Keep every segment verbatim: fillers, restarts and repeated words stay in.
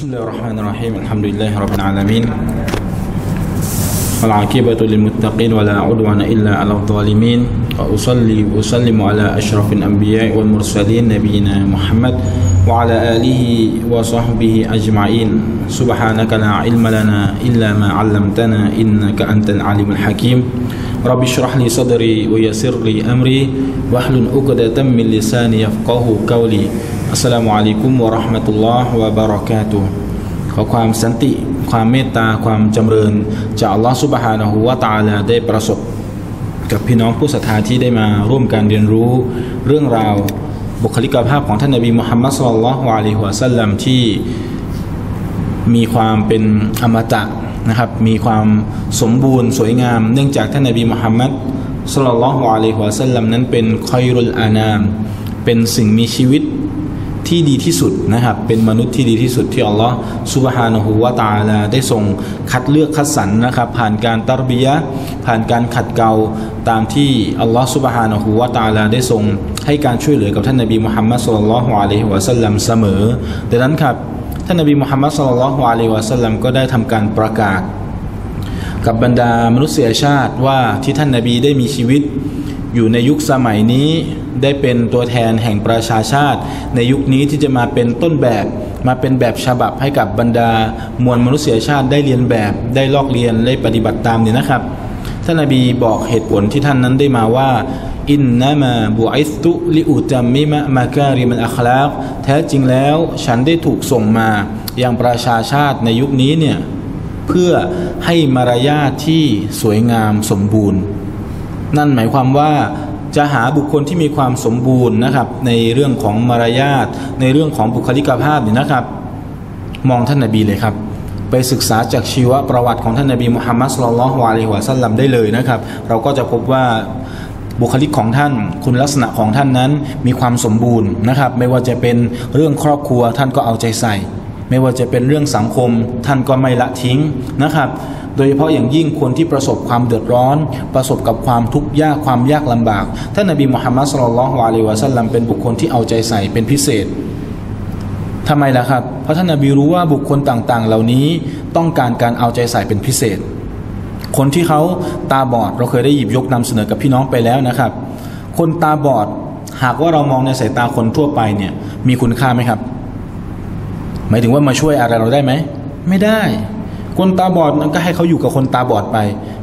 Bismillahirrahmanirrahim. Alhamdulillahirabbil alamin. Wal 'aqibatu lil muttaqin wa la 'udwana illa 'alal zalimin. Wa usalli wa usallimu ala asyrafil anbiya'i wal mursalin nabiyyina Muhammad wa ala alihi wa sahbihi ajma'in. Subhanaka la 'ilma lana illa ma 'allamtana innaka antal 'alimul hakim. Rabbi shrah li sadri wa yassir li amri wahlul 'uqdatam min lisani yafqahu qawli. Assalamualaikum warahmatullahi wabarakatuh. ขอความสันติความเมตตาความจำเริญจากอัลลอฮฺซุบฮานะฮูวะตะอาลาได้ประสบกับพี่น้องผู้ศรัทธาที่ได้มาร่วมการเรียนรู้เรื่องราวบุคลิกภาพของท่านนบีมุฮัมมัดศ็อลลัลลอฮุอะลัยฮิวะซัลลัมที่มีความเป็นอมตะนะครับมีความสมบูรณ์สวยงามเนื่องจากท่านนบีมุฮัมมัดศ็อลลัลลอฮุอะลัยฮิวะซัลลัมนั้นเป็นคอยรุลอานามเป็นสิ่งมีชีวิตที่ดีที่สุดนะครับเป็นมนุษย์ที่ดีที่สุดที่อัลลอฮฺซุบฮานะฮูวะตะอาลาได้ทรงคัดเลือกคัดสรรนะครับผ่านการตัรบียะห์ผ่านการขัดเกลาตามที่อัลลอฮฺซุบฮานะฮูวะตะอาลาได้ทรงให้การช่วยเหลือกับท่านนบีมุฮัมมัดศ็อลลัลลอฮุอะลัยฮิวะซัลลัมเสมอดังนั้นครับท่านนบีมุฮัมมัดศ็อลลัลลอฮุอะลัยฮิวะซัลลัมก็ได้ทำการประกาศกับบรรดามนุษยชาติว่าที่ท่านนบีได้มีชีวิตอยู่ในยุคสมัยนี้ได้เป็นตัวแทนแห่งประชาชาติในยุคนี้ที่จะมาเป็นต้นแบบมาเป็นแบบฉบับให้กับบรรดามวลมนุษยชาติได้เรียนแบบได้ลอกเรียนได้ปฏิบัติตามเนี่ยนะครับท่านนบีบอกเหตุผลที่ท่านนั้นได้มาว่าอินนามาบุอิสตุลิอุตัมมิมะมาการิมัลอัคลากแท้จริงแล้วฉันได้ถูกส่งมายังประชาชาติในยุคนี้เนี่ยเพื่อให้มารยาทที่สวยงามสมบูรณ์นั่นหมายความว่าจะหาบุคคลที่มีความสมบูรณ์นะครับในเรื่องของมารยาทในเรื่องของบุคลิกภาพนี่นะครับมองท่านนบีเลยครับไปศึกษาจากชีวประวัติของท่านนบีมุฮัมมัดศ็อลลัลลอฮุอะลัยฮิวะซัลลัมได้เลยนะครับเราก็จะพบว่าบุคลิกของท่านคุณลักษณะของท่านนั้นมีความสมบูรณ์นะครับไม่ว่าจะเป็นเรื่องครอบครัวท่านก็เอาใจใส่ไม่ว่าจะเป็นเรื่องสังคมท่านก็ไม่ละทิ้งนะครับโดยเฉพาะอย่างยิ่งคนที่ประสบความเดือดร้อนประสบกับความทุกข์ยากความยากลำบากท่านนบีมุฮัมมัดศ็อลลัลลอฮุอะลัยฮิวะซัลลัมเป็นบุคคลที่เอาใจใส่เป็นพิเศษทำไมล่ะครับเพราะท่านนบีรู้ว่าบุคคลต่างๆเหล่านี้ต้องการการเอาใจใส่เป็นพิเศษคนที่เขาตาบอดเราเคยได้หยิบยกนำเสนอกับพี่น้องไปแล้วนะครับคนตาบอดหากว่าเรามองในสายตาคนทั่วไปเนี่ยมีคุณค่าไหมครับหมายถึงว่ามาช่วยอะไรเราได้ไหมไม่ได้คนตาบอดก็ให้เขาอยู่กับคนตาบอดไป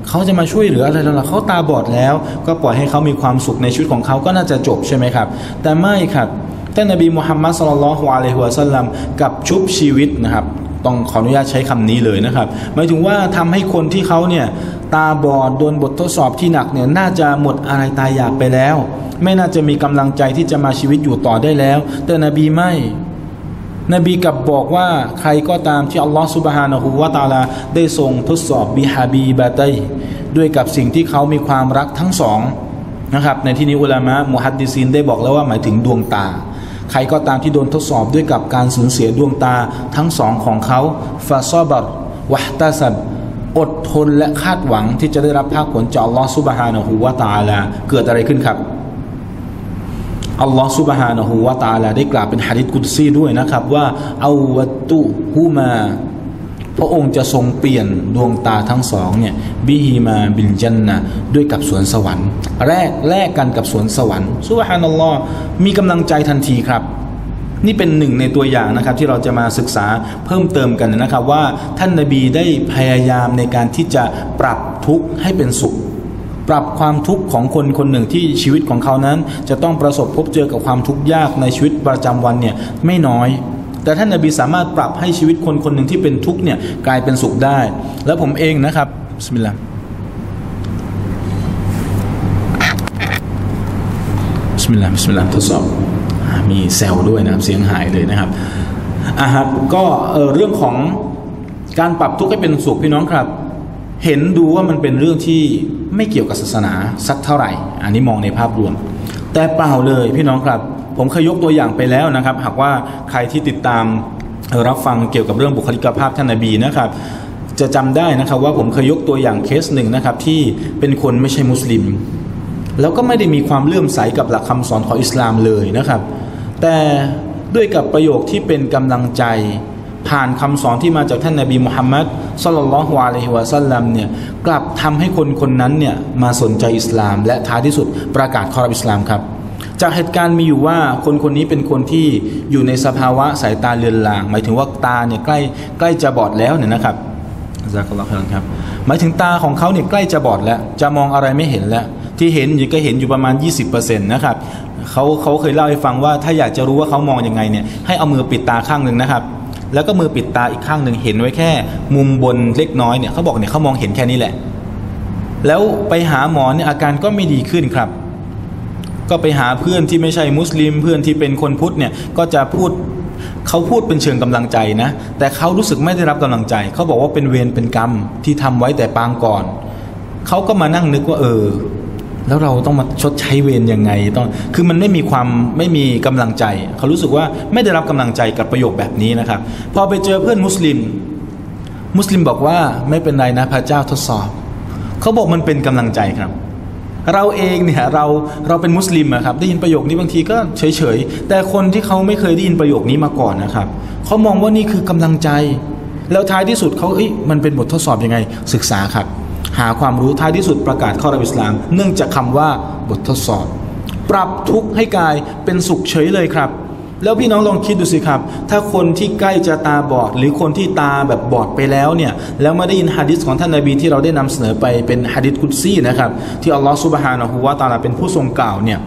เขาจะมาช่วยเหลืออะไรเราล่ะเขาตาบอดแล้วก็ปล่อยให้เขามีความสุขในชีวิตของเขาก็น่าจะจบใช่ไหมครับแต่ไม่ครับท่านนบีมุฮัมมัดศ็อลลัลลอฮุอะลัยฮิวะซัลลัมกับชุบชีวิตนะครับต้องขออนุญาตใช้คำนี้เลยนะครับหมายถึงว่าทำให้คนที่เขาเนี่ยตาบอดโดนบททดสอบที่หนักเนี่ยน่าจะหมดอะไรตายอยากไปแล้วไม่น่าจะมีกำลังใจที่จะมาชีวิตอยู่ต่อได้แล้วแต่นบีไม่นบีกลับบอกว่าใครก็ตามที่อัลลอฮฺซุบฮานะฮูวะตะอาลาได้ทรงทดสอบบิฮาบีบะตัยด้วยกับสิ่งที่เขามีความรักทั้งสองนะครับในที่นี้อุลามะมุฮัดดิซีนได้บอกแล้วว่าหมายถึงดวงตาใครก็ตามที่โดนทดสอบด้วยกับการสูญเสียดวงตาทั้งสองของเขาฟาซอบัรวะฮ์ตะซับอดทนและคาดหวังที่จะได้รับภาคผลจากอัลลอฮฺซุบฮานะฮูวะตะอาลาเกิดอะไรขึ้นครับอัลลอฮฺซุบฮานะฮูวะตะอาลาได้กล่าวเป็นหะดีษกุดซีด้วยนะครับว่าเอาวัตตุฮูมาพระองค์จะทรงเปลี่ยนดวงตาทั้งสองเนี่ยบิฮิมาบิลญันนะห์ด้วยกับสวนสวรรค์แรกแลกกันกับสวนสวรรค์ซุบฮานัลลอฮ์มีกำลังใจทันทีครับนี่เป็นหนึ่งในตัวอย่างนะครับที่เราจะมาศึกษาเพิ่มเติมกันนะครับว่าท่านนบีได้พยายามในการที่จะปรับทุกข์ให้เป็นสุขปรับความทุกข์ของคนคนหนึ่งที่ชีวิตของเขานั้นจะต้องประสบพบเจอกับความทุกข์ยากในชีวิตประจำวันเนี่ยไม่น้อยแต่ท่านนบีสามารถปรับให้ชีวิตคนคนหนึ่งที่เป็นทุกข์เนี่ยกลายเป็นสุขได้แล้วผมเองนะครับบิสมิลลาห์บิสมิลลาห์บิสมิลลาห์ทดสอบมีแซวด้วยนะครับเสียงหายเลยนะครับอ่ะครับก็เอ่อเรื่องของการปรับทุกข์ให้เป็นสุขพี่น้องครับเห็นดูว่ามันเป็นเรื่องที่ไม่เกี่ยวกับศาสนาสักเท่าไหร่อันนี้มองในภาพรวมแต่เปล่าเลยพี่น้องครับผมเคยยกตัวอย่างไปแล้วนะครับหากว่าใครที่ติดตามรับฟังเกี่ยวกับเรื่องบุคลิกภาพท่านนบีนะครับจะจำได้นะครับว่าผมเคยยกตัวอย่างเคสหนึ่งนะครับที่เป็นคนไม่ใช่มุสลิมแล้วก็ไม่ได้มีความเลื่อมใสกับหลักคำสอนของอิสลามเลยนะครับแต่ด้วยกับประโยคที่เป็นกำลังใจ ผ่านคำสอนที่มาจากท่านนบีมุฮัมมัดศ็อลลัลลอฮุอะลัยฮิวะซัลลัมเนี่ยกลับทำให้คนคนนั้นเนี่ยมาสนใจอิสลามและท้ายที่สุดประกาศเข้ารับอิสลามครับจากเหตุการณ์มีอยู่ว่าคนคนนี้เป็นคนที่อยู่ในสภาวะสายตาเลือนลางหมายถึงว่าตาเนี่ยใกล้ใกล้จะบอดแล้วเนี่ยนะครับซะกัลลอฮุคัยรอนครับหมายถึงตาของเขาเนี่ยใกล้จะบอดแล้วจะมองอะไรไม่เห็นแล้วที่เห็นอยู่ก็เห็นอยู่ประมาณ ยี่สิบเปอร์เซ็นต์ นะครับเขาเขาเคยเล่าให้ฟังว่าถ้าอยากจะรู้ว่าเขามองยังไงเนี่ยให้เอามือปิดตาข้างนึงนะครับแล้วก็มือปิดตาอีกข้างหนึ่งเห็นไว้แค่มุมบนเล็กน้อยเนี่ยเขาบอกเนี่ยเขามองเห็นแค่นี้แหละแล้วไปหาหมอเนี่ยอาการก็ไม่ดีขึ้นครับก็ไปหาเพื่อนที่ไม่ใช่มุสลิมเพื่อนที่เป็นคนพุทธเนี่ยก็จะพูดเขาพูดเป็นเชิงกำลังใจนะแต่เขารู้สึกไม่ได้รับกำลังใจเขาบอกว่าเป็นเวรเป็นกรรมที่ทำไว้แต่ปางก่อนเขาก็มานั่งนึกว่าเออแล้วเราต้องมาชดใช้เวรยังไงต้องคือมันไม่มีความไม่มีกำลังใจเขารู้สึกว่าไม่ได้รับกำลังใจกับประโยคแบบนี้นะครับพอไปเจอเพื่อนมุสลิมมุสลิมบอกว่าไม่เป็นไรนะพระเจ้าทดสอบเขาบอกมันเป็นกำลังใจครับเราเองเนี่ยเราเราเป็นมุสลิมอะครับได้ยินประโยคนี้บางทีก็เฉยๆแต่คนที่เขาไม่เคยได้ยินประโยคนี้มาก่อนนะครับเขามองว่านี่คือกำลังใจแล้วท้ายที่สุดเขาเอ้ยมันเป็นบททดสอบยังไงศึกษาครับหาความรู้ท้ายที่สุดประกาศเข้ารับอิสลามเนื่องจากคำว่าบททดสอบปรับทุกข์ให้กลายเป็นสุขเฉยเลยครับแล้วพี่น้องลองคิดดูสิครับถ้าคนที่ใกล้จะตาบอดหรือคนที่ตาแบบบอดไปแล้วเนี่ยแล้วมาได้ยินหะดีษของท่านนบีที่เราได้นำเสนอไปเป็นหะดีษกุดซีนะครับที่อัลลอฮฺซุบฮานะฮูวะตะอาลาเป็นผู้ทรงกล่าวเนี่ย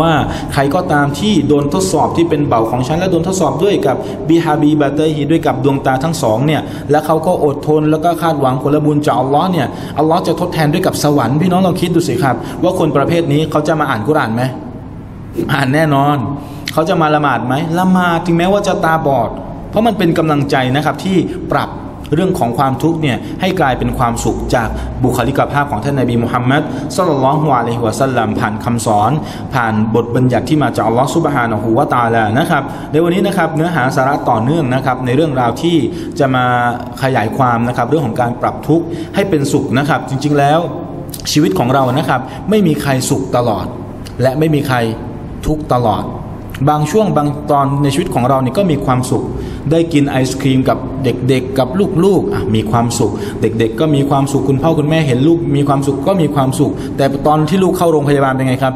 ว่าใครก็ตามที่โดนทดสอบที่เป็นเบาของฉันและโดนทดสอบด้วยกับบิฮาบีบาเตฮีด้วยกับดวงตาทั้งสองเนี่ยแล้วเขาก็อดทนแล้วก็คาดหวังผลบุญจากอัลลอฮ์เนี่ยอัลลอฮ์จะทดแทนด้วยกับสวรรค์พี่น้องลองคิดดูสิครับว่าคนประเภทนี้เขาจะมาอ่านกุรอานไหมอ่านแน่นอนเขาจะมาละหมาดไหมละหมาดถึงแม้ว่าจะตาบอดเพราะมันเป็นกำลังใจนะครับที่ปรับเรื่องของความทุกข์เนี่ยให้กลายเป็นความสุขจากบุคลิกภาพของท่านนบีมุฮัมมัดศ็อลลัลลอฮุอะลัยฮิวะซัลลัมผ่านคำสอนผ่านบทบัญญัติที่มาจากอัลลอฮฺซุบฮานะฮูวะตะอาลานะครับในวันนี้นะครับเนื้อหาสาระต่อเนื่องนะครับในเรื่องราวที่จะมาขยายความนะครับเรื่องของการปรับทุกข์ให้เป็นสุขนะครับจริงๆแล้วชีวิตของเรานะครับไม่มีใครสุขตลอดและไม่มีใครทุกข์ตลอดบางช่วงบางตอนในชีวิตของเราเนี่ยก็มีความสุขได้กินไอศครีมกับเด็กๆกับลูกๆมีความสุขเด็กๆก็มีความสุขคุณพ่อคุณแม่เห็นลูกมีความสุขก็มีความสุขแต่ตอนที่ลูกเข้าโรงพยาบาลเป็นไงครับ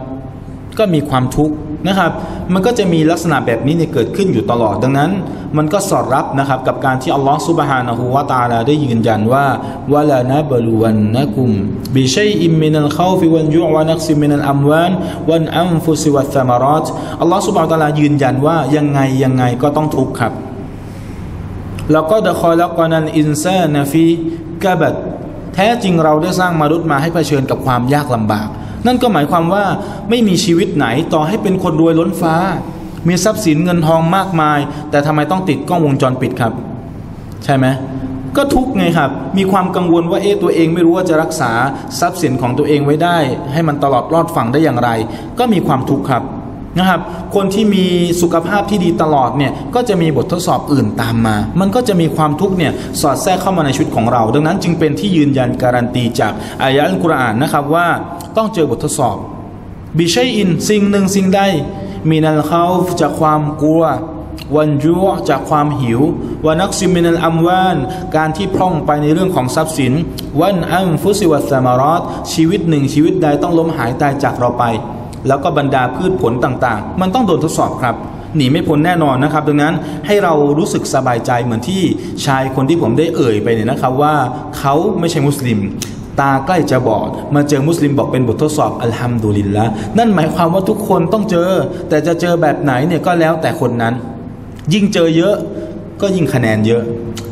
ก็มีความทุกข์นะครับมันก็จะมีลักษณะแบบนี้เนี่ยเกิดขึ้นอยู่ตลอดดังนั้นมันก็สอดรับนะครับกับการที่อัลลอฮฺซุบฮานะฮูวะตะอาลาได้ยืนยันว่าวะลานะบะลูวันนะกุมบิชัยอิมมินัลคอฟิวัลญูอ์วะนักซิมินัลอัมวาลวัลอันฟุซิวัสซะมะรอตอัลลอฮฺซุบฮานะฮูวะตะอาลายืนยันว่ายังไงยังไงก็ต้องทุกข์ครับละกอดคอลักนัลอินซานะฟีกะบัดแท้จริงเราได้สร้างมนุษย์มาให้เผชิญกับความยากลำบากนั่นก็หมายความว่าไม่มีชีวิตไหนต่อให้เป็นคนรวยล้นฟ้ามีทรัพย์สินเงินทองมากมายแต่ทำไมต้องติดกล้องวงจรปิดครับใช่ไหมก็ทุกไงครับมีความกังวลว่าเอ๊ะตัวเองไม่รู้ว่าจะรักษาทรัพย์สินของตัวเองไว้ได้ให้มันตลอดรอดฝั่งได้อย่างไรก็มีความทุกข์ครับนะครับคนที่มีสุขภาพที่ดีตลอดเนี่ยก็จะมีบททดสอบอื่นตามมามันก็จะมีความทุกข์เนี่ยสอดแทรกเข้ามาในชีวิตของเราดังนั้นจึงเป็นที่ยืนยันการันตีจากอายะห์อัลกุรอานนะครับว่าต้องเจอบททดสอบบิชัยอินสิ่งหนึ่งสิ่งใดมินัลคอฟจากความกลัววันจุอ์จากความหิววะนักซิมินัลอัมวาลการที่พร่องไปในเรื่องของทรัพย์สินวันอันฟุซิวัสซะมารอตชีวิตหนึ่งชีวิตใดต้องล้มหายตายจากเราไปแล้วก็บรรดาพืชผลต่างๆมันต้องโดนทดสอบครับหนีไม่พ้นแน่นอนนะครับดังนั้นให้เรารู้สึกสบายใจเหมือนที่ชายคนที่ผมได้เอ่ยไปเนี่ยนะครับว่าเขาไม่ใช่มุสลิมตาใกล้จะบอดมาเจอมุสลิมบอกเป็นบททดสอบอัลฮัมดุลิลละนั่นหมายความว่าทุกคนต้องเจอแต่จะเจอแบบไหนเนี่ยก็แล้วแต่คนนั้นยิ่งเจอเยอะก็ยิ่งคะแนนเยอะ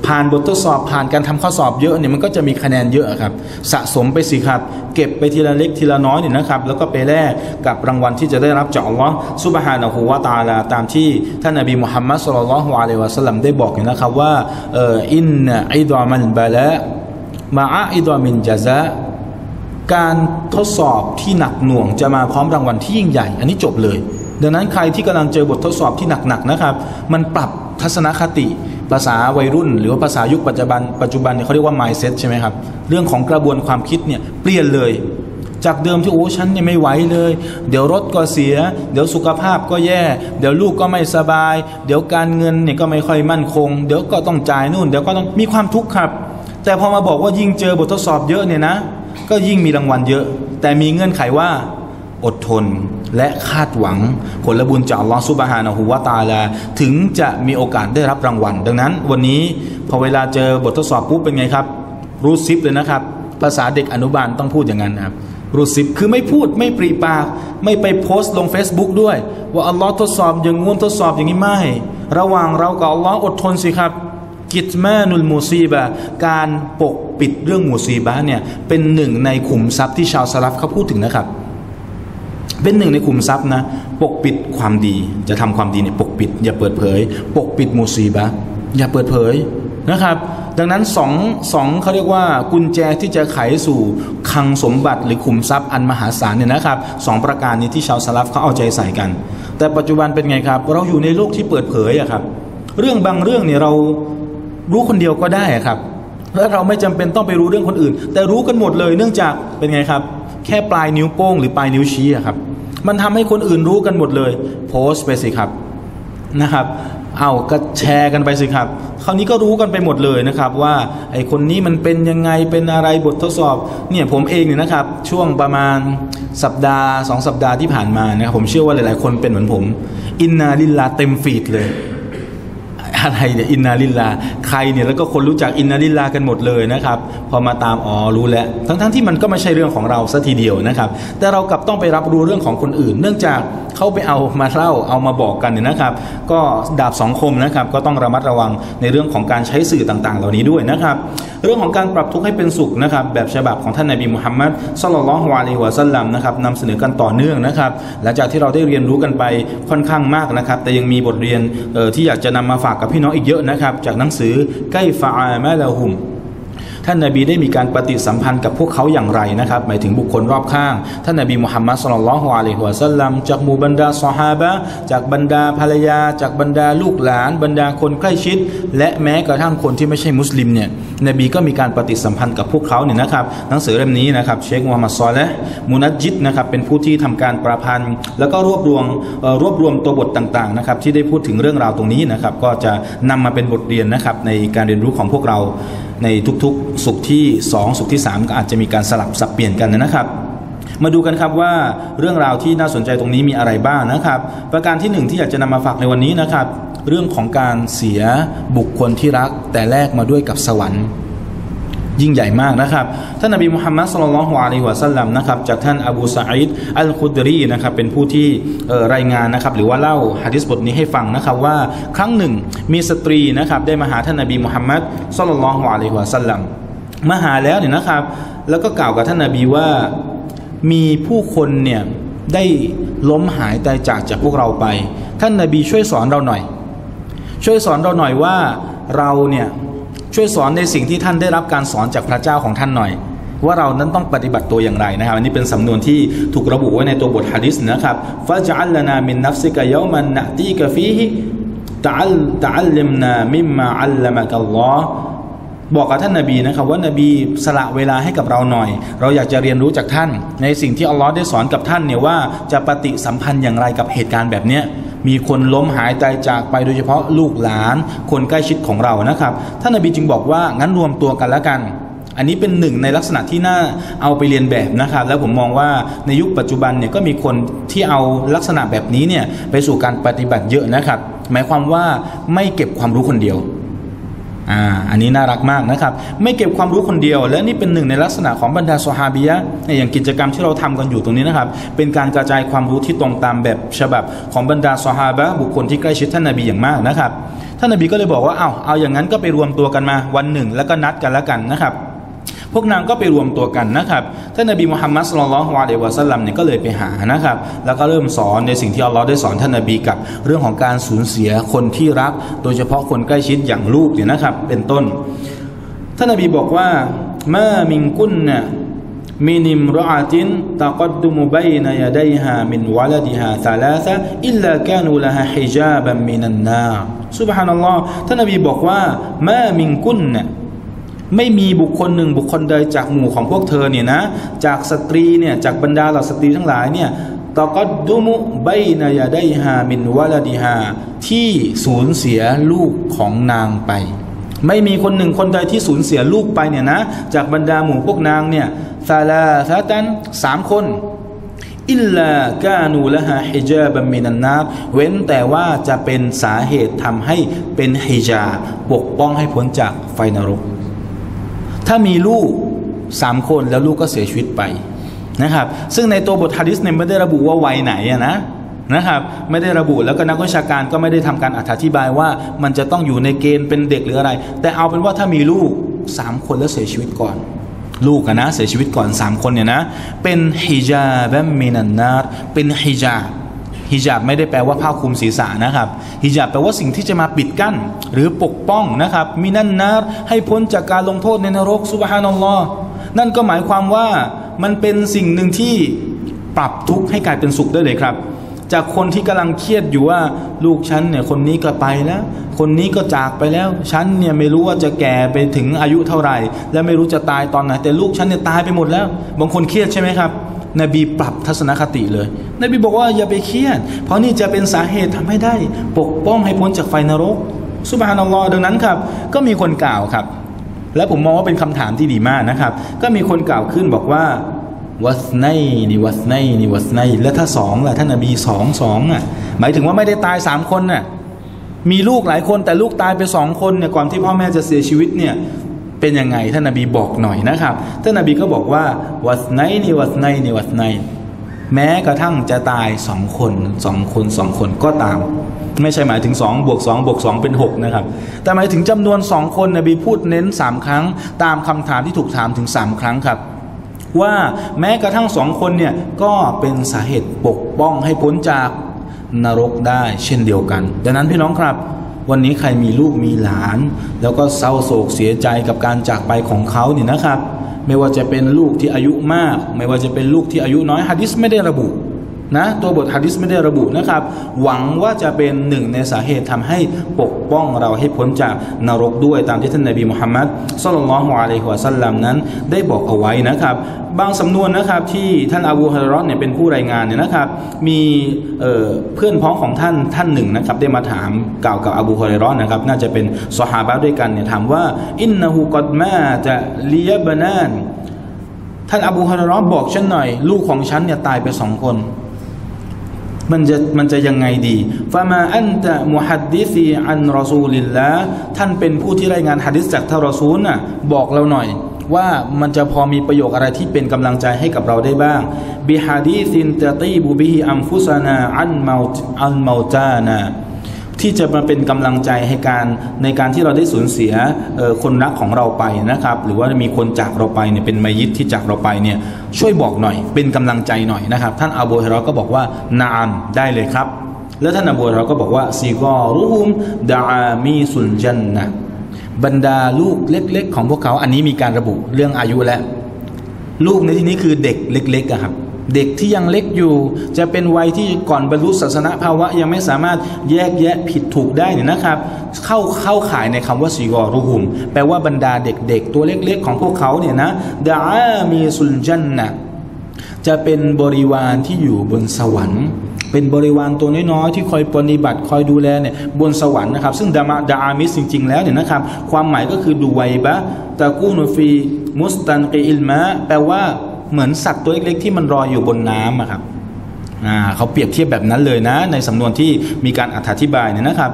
ผ่านบททดสอบผ่านการทำข้อสอบเยอะเนี่ยมันก็จะมีคะแนนเยอะครับสะสมไปสิครับเก็บไปทีละเล็กทีละน้อยเนี่ยนะครับแล้วก็ไปแลกกับรางวัลที่จะได้รับจากอัลลอฮฺซุบฮานะฮูวะตะอาลาตามที่ท่านนบีมุฮัมมัดศ็อลลัลลอฮุอะลัยฮิวะซัลลัมได้บอกนะครับว่าอินนะอิดอมัลบะละมาอะอิดอมินญะซะการทดสอบที่หนักหน่วงจะมาพร้อมรางวัลที่ยิ่งใหญ่อันนี้จบเลยดังนั้นใครที่กำลังเจอบททดสอบที่หนักๆนะครับมันปรับทัศนคติภาษาวัยรุ่นหรือว่าภาษายุคปัจจุบันปัจจุบันเนี่ยเขาเรียกว่า mindset ใช่ไหมครับเรื่องของกระบวนความคิดเนี่ยเปลี่ยนเลย จากเดิมที่โอ้ฉันเนี่ยไม่ไหวเลยเดี๋ยวรถก็เสียเดี๋ยวสุขภาพก็แย่เดี๋ยวลูกก็ไม่สบายเดี๋ยวการเงินเนี่ยก็ไม่ค่อยมั่นคงเดี๋ยวก็ต้องจ่ายนู่นเดี๋ยวก็ต้องมีความทุกข์ครับแต่พอมาบอกว่ายิ่งเจอบททดสอบเยอะเนี่ยนะก็ยิ่งมีรางวัลเยอะแต่มีเงื่อนไขว่าอดทนและคาดหวังผลบุญจากอัลลอฮฺซุบฮานะฮูวะตะอาลาถึงจะมีโอกาสได้รับรางวัลดังนั้นวันนี้พอเวลาเจอบททดสอบปุ๊บเป็นไงครับรู้ซิปเลยนะครับภาษาเด็กอนุบาลต้องพูดอย่างนั้นครับรู้ซิปคือไม่พูดไม่ปรีปากไม่ไปโพสต์ลง Facebook ด้วยว่าอัลลอฮฺทดสอบอย่างงู้นทดสอบอย่างนี้ไม่ระหว่างเรากับอัลลอฮฺอดทนสิครับกิตมานุลมูซีบะการปกปิดเรื่องมูซีบะเนี่ยเป็นหนึ่งในขุมทรัพย์ที่ชาวสลัฟเขาพูดถึงนะครับเป็นหนึ่งในขุมทรัพย์นะปกปิดความดีจะทำความดีเนี่ยปกปิดอย่าเปิดเผยปกปิดมูซีบะอย่าเปิดเผยนะครับดังนั้นสองสองเขาเรียกว่ากุญแจที่จะไขสู่คลังสมบัติหรือขุมทรัพย์อันมหาศาลเนี่ยนะครับสองประการนี้ที่ชาวสลัฟเขาเอาใจใส่กันแต่ปัจจุบันเป็นไงครับเราอยู่ในโลกที่เปิดเผยอะครับเรื่องบางเรื่องเนี่ยเรารู้คนเดียวก็ได้ครับและเราไม่จำเป็นต้องไปรู้เรื่องคนอื่นแต่รู้กันหมดเลยเนื่องจากเป็นไงครับแค่ปลายนิ้วโป้งหรือปลายนิ้วชี้ครับมันทำให้คนอื่นรู้กันหมดเลยโพสต์ไปสิครับนะครับเอาก็แชร์กันไปสิครับคราวนี้ก็รู้กันไปหมดเลยนะครับว่าไอ้คนนี้มันเป็นยังไงเป็นอะไรบททดสอบเนี่ยผมเองเนี่ยนะครับช่วงประมาณสัปดาห์สองสัปดาห์ที่ผ่านมานะครับผมเชื่อว่าหลายๆคนเป็นเหมือนผมอินนาลิลลาเต็มฟีดเลยอะไรเนี่ยอินนาลิลลาใครเนี่ยแล้วก็คนรู้จักอินนาลิลลากันหมดเลยนะครับพอมาตามอ๋อรู้แล้วทั้งๆ ท, ที่มันก็ไม่ใช่เรื่องของเราซะทีเดียวนะครับแต่เรากลับต้องไปรับรู้เรื่องของคนอื่นเนื่องจากเขาไปเอามาเล่าเอามาบอกกันเนี่ยนะครับก็ดาบสองคมนะครับก็ต้องระมัดระวังในเรื่องของการใช้สื่อต่างๆเหล่านี้ด้วยนะครับเรื่องของการปรับทุกข์ให้เป็นสุขนะครับแบบฉบับของท่านนบีมุฮัมมัดศ็อลลัลลอฮุอะลัยฮิวะซัลลัมนะครับนำเสนอกันต่อเนื่องนะครับหลังจากที่เราได้เรียนรู้กันไปค่อนข้างมากนะครับแต่ยังมีบทเรียนที่อยากจะนำมาฝากกับพี่น้องอีกเยอะนะครับจากหนังสือไกฟะอามาลาฮุมท่านนบีได้มีการปฏิสัมพันธ์กับพวกเขาอย่างไรนะครับหมายถึงบุคคลรอบข้างท่านนบีมุฮัมมัดศ็อลลัลลอฮุอะลัยฮิวะซัลลัมจากหมู่บรรดาซอฮาบะห์จากบรรดาภรรยาจากบรรดาลูกหลานบรรดาคนใกล้ชิดและแม้กระทั่งคนที่ไม่ใช่มุสลิมเนี่ยนบีก็มีการปฏิสัมพันธ์กับพวกเขาเนี่ยนะครับหนังสือเล่มนี้นะครับเชคมูฮัมมัดซอเลห์มุนัจญิดนะครับเป็นผู้ที่ทำการประพันธ์แล้วก็รวบรวมรวบรวมตัวบทต่างๆนะครับที่ได้พูดถึงเรื่องราวตรงนี้นะครับก็จะนำมาเป็นบทเรียนนะครับในการเรียนรู้ของพวกเราในทุกๆศุกร์ที่สองศุกร์ที่สามก็อาจจะมีการสลับสับเปลี่ยนกันนะครับมาดูกันครับว่าเรื่องราวที่น่าสนใจตรงนี้มีอะไรบ้างนะครับประการที่หนึ่งที่อยากจะนำมาฝากในวันนี้นะครับเรื่องของการเสียบุคคลที่รักแต่แลกมาด้วยกับสวรรค์ยิ่งใหญ่มากนะครับท่านนบีมุฮัมมัดศ็อลลัลลอฮุอะลัยฮิวะซัลลัมนะครับจากท่านอบูซะอีดอัลคุดรีนะครับเป็นผู้ที่รายงานนะครับหรือว่าเล่าหะดีษบทนี้ให้ฟังนะครับว่าครั้งหนึ่งมีสตรีนะครับได้มาหาท่านนบีมุฮัมมัดศ็อลลัลลอฮุอะลัยฮิวะซัลลัมมาหาแล้วเนี่ยนะครับแล้วก็กล่าวกับท่านนบีว่ามีผู้คนเนี่ยได้ล้มหายตายจากจากพวกเราไปท่านนบีช่วยสอนเราหน่อยช่วยสอนเราหน่อยว่าเราเนี่ยช่วยสอนในสิ่งที่ท่านได้รับการสอนจากพระเจ้าของท่านหน่อยว่าเรานั้นต้องปฏิบัติตัวอย่างไรนะครับอันนี้เป็นสำนวนที่ถูกระบุไว้ในตัวบทหะดีษนะครับฟะญะอัลลานามินนัฟซิกะยอมันนะตีกะฟีฮิตะอัลตะอัลลิมนามิมมาอัลละมะกัลลอฮ์บอกกับท่านนบีนะครับว่านบีสละเวลาให้กับเราหน่อยเราอยากจะเรียนรู้จากท่านในสิ่งที่อัลลอฮ์ได้สอนกับท่านเนี่ยว่าจะปฏิสัมพันธ์อย่างไรกับเหตุการณ์แบบเนี้ยมีคนล้มหายตายจากไปโดยเฉพาะลูกหลานคนใกล้ชิดของเรานะครับท่านนบีจึงบอกว่างั้นรวมตัวกันแล้วกันอันนี้เป็นหนึ่งในลักษณะที่น่าเอาไปเรียนแบบนะครับแล้วผมมองว่าในยุคปัจจุบันเนี่ยก็มีคนที่เอาลักษณะแบบนี้เนี่ยไปสู่การปฏิบัติเยอะนะครับหมายความว่าไม่เก็บความรู้คนเดียวอ่าอันนี้น่ารักมากนะครับไม่เก็บความรู้คนเดียวและนี่เป็นหนึ่งในลักษณะของบรรดาซอฮาบียะห์อย่างกิจกรรมที่เราทำกันอยู่ตรงนี้นะครับเป็นการกระจายความรู้ที่ตรงตามแบบฉบับของบรรดาซอฮาบะห์บุคคลที่ใกล้ชิดท่านนบีอย่างมากนะครับท่านนบีก็เลยบอกว่าเอาเอาอย่างนั้นก็ไปรวมตัวกันมาวันหนึ่งแล้วก็นัดกันแล้วกันนะครับพวกนางก็ไปรวมตัวกันนะครับท่านนบีมุฮัมมัดศ็อลลัลลอฮุอะลัยฮิวะซัลลัมเนี่ยก็เลยไปหานะครับแล้วก็เริ่มสอนในสิ่งที่อัลลอฮ์ได้สอนท่านนบีกับเรื่องของการสูญเสียคนที่รักโดยเฉพาะคนใกล้ชิดอย่างลูกเนี่ยนะครับเป็นต้นท่านนบีบอกว่ามามิงกุนนะมินิมรออาตินตะกัดดุมบัยนะยะดัยฮามินวะละดิฮาซะลาซะอิลลากานูละฮาฮิญาบันมินันนาร์ซุบฮานัลลอฮ์ท่านนบีบอกว่ามามิงกุนนะ ไม่มีบุคคลหนึ่งบุคคลใดจากหมู่ของพวกเธอเนี่ยนะจากสตรีเนี่ยจากบรรดาเหล่าสตรีทั้งหลายเนี่ยตะกัดดุมุบัยนายาได้ฮามินวะลาดิฮาที่สูญเสียลูกของนางไปไม่มีคนหนึ่งคนใดที่สูญเสียลูกไปเนี่ยนะจากบรรดาหมู่พวกนางเนี่ยซาลาซาตันสามคนอิลลากานูละฮาฮิญาบะมินันนาเว้นแต่ว่าจะเป็นสาเหตุทำให้เป็นฮิญาปกป้องให้พ้นจากไฟนรกถ้ามีลูกสามคนแล้วลูกก็เสียชีวิตไปนะครับซึ่งในตัวบทหะดีษเนี่ยไม่ได้ระบุว่าวัยไหนนะนะครับไม่ได้ระบุแล้วก็นักวิชาการก็ไม่ได้ทำการอธิบายว่ามันจะต้องอยู่ในเกณฑ์เป็นเด็กหรืออะไรแต่เอาเป็นว่าถ้ามีลูกสามคนแล้วเสียชีวิตก่อนลูกนะเสียชีวิตก่อนสามคนเนี่ยนะเป็นฮิญาบะมินันนาร์เป็นฮิญาบฮิญาบไม่ได้แปลว่าผ้าคลุมศีรษะนะครับฮิญาบแปลว่าสิ่งที่จะมาปิดกั้นหรือปกป้องนะครับมินันนาร์ให้พ้นจากการลงโทษในนรกซุบฮานัลลอฮ์นั่นก็หมายความว่ามันเป็นสิ่งหนึ่งที่ปรับทุกข์ให้กลายเป็นสุขได้เลยครับจากคนที่กำลังเครียดอยู่ว่าลูกฉันเนี่ยคนนี้ก็ไปแล้วคนนี้ก็จากไปแล้วฉันเนี่ยไม่รู้ว่าจะแก่ไปถึงอายุเท่าไหร่และไม่รู้จะตายตอนไหนแต่ลูกฉันเนี่ยตายไปหมดแล้วบางคนเครียดใช่ไหมครับนบีปรับทัศนคติเลยนบีบอกว่าอย่าไปเครียดเพราะนี่จะเป็นสาเหตุทำให้ได้ปกป้องให้พ้นจากไฟนรกซุบฮานัลลอฮ์ดังนั้นครับก็มีคนกล่าวครับและผมมองว่าเป็นคำถามที่ดีมากนะครับก็มีคนกล่าวขึ้นบอกว่าวัสไนนี่วัสไนนี่วัสไนและถ้าสองล่ะท่านนบีสองสองอ่ะหมายถึงว่าไม่ได้ตายสามคนน่ะมีลูกหลายคนแต่ลูกตายไปสองคนเนี่ยก่อนที่พ่อแม่จะเสียชีวิตเนี่ยเป็นยังไงท่านนบีบอกหน่อยนะครับท่านนบีก็บอกว่าวัสไนนี่วัสไนนี่วัสไนแม้กระทั่งจะตายสองคนสองคนสองคนก็ตามไม่ใช่หมายถึงสองบวกสองบวกสองเป็นหกนะครับแต่หมายถึงจำนวนสองคนนบีพูดเน้นสามครั้งตามคำถามที่ถูกถามถึงสามครั้งครับว่าแม้กระทั่งสองคนเนี่ยก็เป็นสาเหตุปกป้องให้พ้นจากนรกได้เช่นเดียวกันดังนั้นพี่น้องครับวันนี้ใครมีลูกมีหลานแล้วก็เศร้าโศกเสียใจกับการจากไปของเขาเนี่ยนะครับไม่ว่าจะเป็นลูกที่อายุมากไม่ว่าจะเป็นลูกที่อายุน้อยหะดีษไม่ได้ระบุนะตัวบทหะดีษไม่ได้ระบุนะครับหวังว่าจะเป็นหนึ่งในสาเหตุทำให้ปกป้องเราให้พ้นจากนรกด้วยตามที่ท่านนบีมุฮัมมัดศ็อลลัลลอฮุอะลัยฮิวะซัลลัมนั้นได้บอกเอาไว้นะครับบางสำนวนนะครับที่ท่านอบู ฮุรอยเราะห์เนี่ยเป็นผู้รายงานเนี่ยนะครับมีเอ่อเพื่อนพ้องของท่านท่านหนึ่งนะครับได้มาถามกล่าวกับอบู ฮุรอยเราะห์นะครับน่าจะเป็นซอฮาบะห์ด้วยกันเนี่ยถามว่าอินนะฮูกัดมาตะลิยะบะนานท่านอบู ฮุรอยเราะห์บอกฉันหน่อยลูกของฉันเนี่ยตายไปสองคนมันจะมันจะยังไงดีฟะมาอันตะมุฮัดดิซีอันรอซูลิลละท่านเป็นผู้ที่รายงานหะดิษจากท่านรอซูลน่ะบอกเราหน่อยว่ามันจะพอมีประโยคอะไรที่เป็นกำลังใจให้กับเราได้บ้างบิฮะดีซินตะตีบุบิฮิอัมฟุซานาอันเมาอันเมาจานะที่จะมาเป็นกำลังใจให้การในการที่เราได้สูญเสียคนรักของเราไปนะครับหรือว่ามีคนจากเราไปเนี่ยเป็นมัยยิตที่จากเราไปเนี่ยช่วยบอกหน่อยเป็นกำลังใจหน่อยนะครับท่านอบู ฮุรอยเราะห์ก็บอกว่านามได้เลยครับแล้วท่านอบู ฮุรอยเราะห์ก็บอกว่าซีกอรุมดาอามีสุลญันนะห์บรรดาลูกเล็กๆของพวกเขาอันนี้มีการระบุเรื่องอายุและลูกในที่นี้คือเด็กเล็กๆครับเด็กที่ยังเล็กอยู่จะเป็นวัยที่ก่อนบรรลุศาสนภาวะยังไม่สามารถแยกแยะผิดถูกได้เนี่ยนะครับเข้าเข้าข่ายในคำว่าสีกอรุหุมแปลว่าบรรดาเด็กๆตัวเล็กๆของพวกเขาเนี่ยนะดามีสุลญันนะห์จะเป็นบริวารที่อยู่บนสวรรค์เป็นบริวารตัวน้อยๆที่คอยปฏิบัติคอยดูแลเนี่ยบนสวรรค์นะครับซึ่งดามะดาอามิสจริงๆแล้วเนี่ยนะครับความหมายก็คือดูไวยบะตะกูนฟีมุสตันกีอิลมะแปลว่าเหมือนสัตว์ตัวเล็กๆที่มันรอยอยู่บนน้ำอะครับอ่าเขาเปรียบเทียบแบบนั้นเลยนะในสำนวนที่มีการอธิบายเนี่ยนะครับ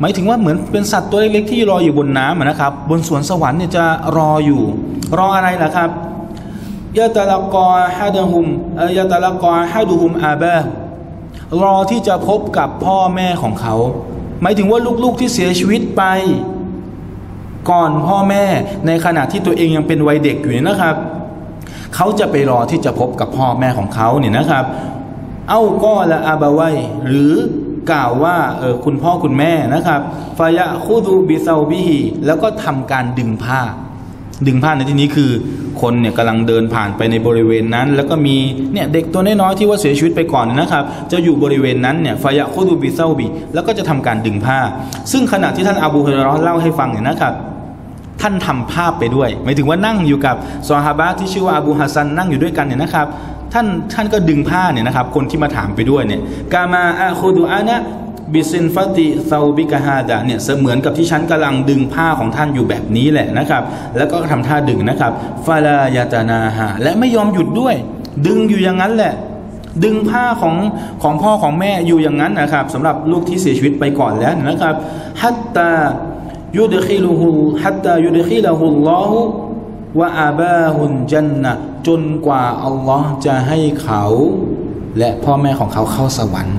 หมายถึงว่าเหมือนเป็นสัตว์ตัวเล็กๆที่รอยอยู่บนน้ำนะครับบนสวนสวรรค์เนี่ยจะรออยู่รออะไรล่ะครับยะตะละกอฮะดะฮุมยะตะละกอฮะดะฮุมอาบะรอที่จะพบกับพ่อแม่ของเขาหมายถึงว่าลูกๆที่เสียชีวิตไปก่อนพ่อแม่ในขณะที่ตัวเองยังเป็นวัยเด็กอยู่นะครับเขาจะไปรอที่จะพบกับพ่อแม่ของเขาเนี่ยนะครับเอ้าก็ละอาบะไวหรือกล่าวว่าเออคุณพ่อคุณแม่นะครับฟายะคูดูบิเซาบิฮีแล้วก็ทำการดึงผ้าดึงผ้าในที่นี้คือคนเนี่ยกำลังเดินผ่านไปในบริเวณนั้นแล้วก็มีเนี่ยเด็กตัวน้อยๆที่ว่าเสียชีวิตไปก่อนนะครับจะอยู่บริเวณนั้นเนี่ยฟายะคูดูบิเซาบีแล้วก็จะทำการดึงผ้าซึ่งขณะที่ท่านอบู ฮุรอยเราะห์เล่าให้ฟังเนี่ยนะครับ ท่านทำภาพไปด้วยหมายถึงว่านั่งอยู่กับซอฮาบะที่ชื่อว่าอบูฮัสซันนั่งอยู่ด้วยกันเนี่ยนะครับท่านท่านก็ดึงผ้าเนี่ยนะครับคนที่มาถามไปด้วยเนี่ยกามาอาคูดูอานะบิซินฟาติเซาบิกาฮาดะเนี่ยเสมือนกับที่ฉันกำลังดึงผ้าของท่านอยู่แบบนี้แหละนะครับแล้วก็ทำท่าดึงนะครับฟาลายาตานาฮะและไม่ยอมหยุดด้วยดึงอยู่อย่างนั้นแหละดึงผ้าของของพ่อของแม่อยู่อย่างนั้นนะครับสำหรับลูกที่เสียชีวิตไปก่อนแล้วนะครับฮัตตายุดคิลูฮูฮัตตายุดคิลาฮุลลอฮุวะอาบาฮุนจันนะจนกว่าอัลลอฮ์จะให้เขาและพ่อแม่ของเขาเข้าสวรรค์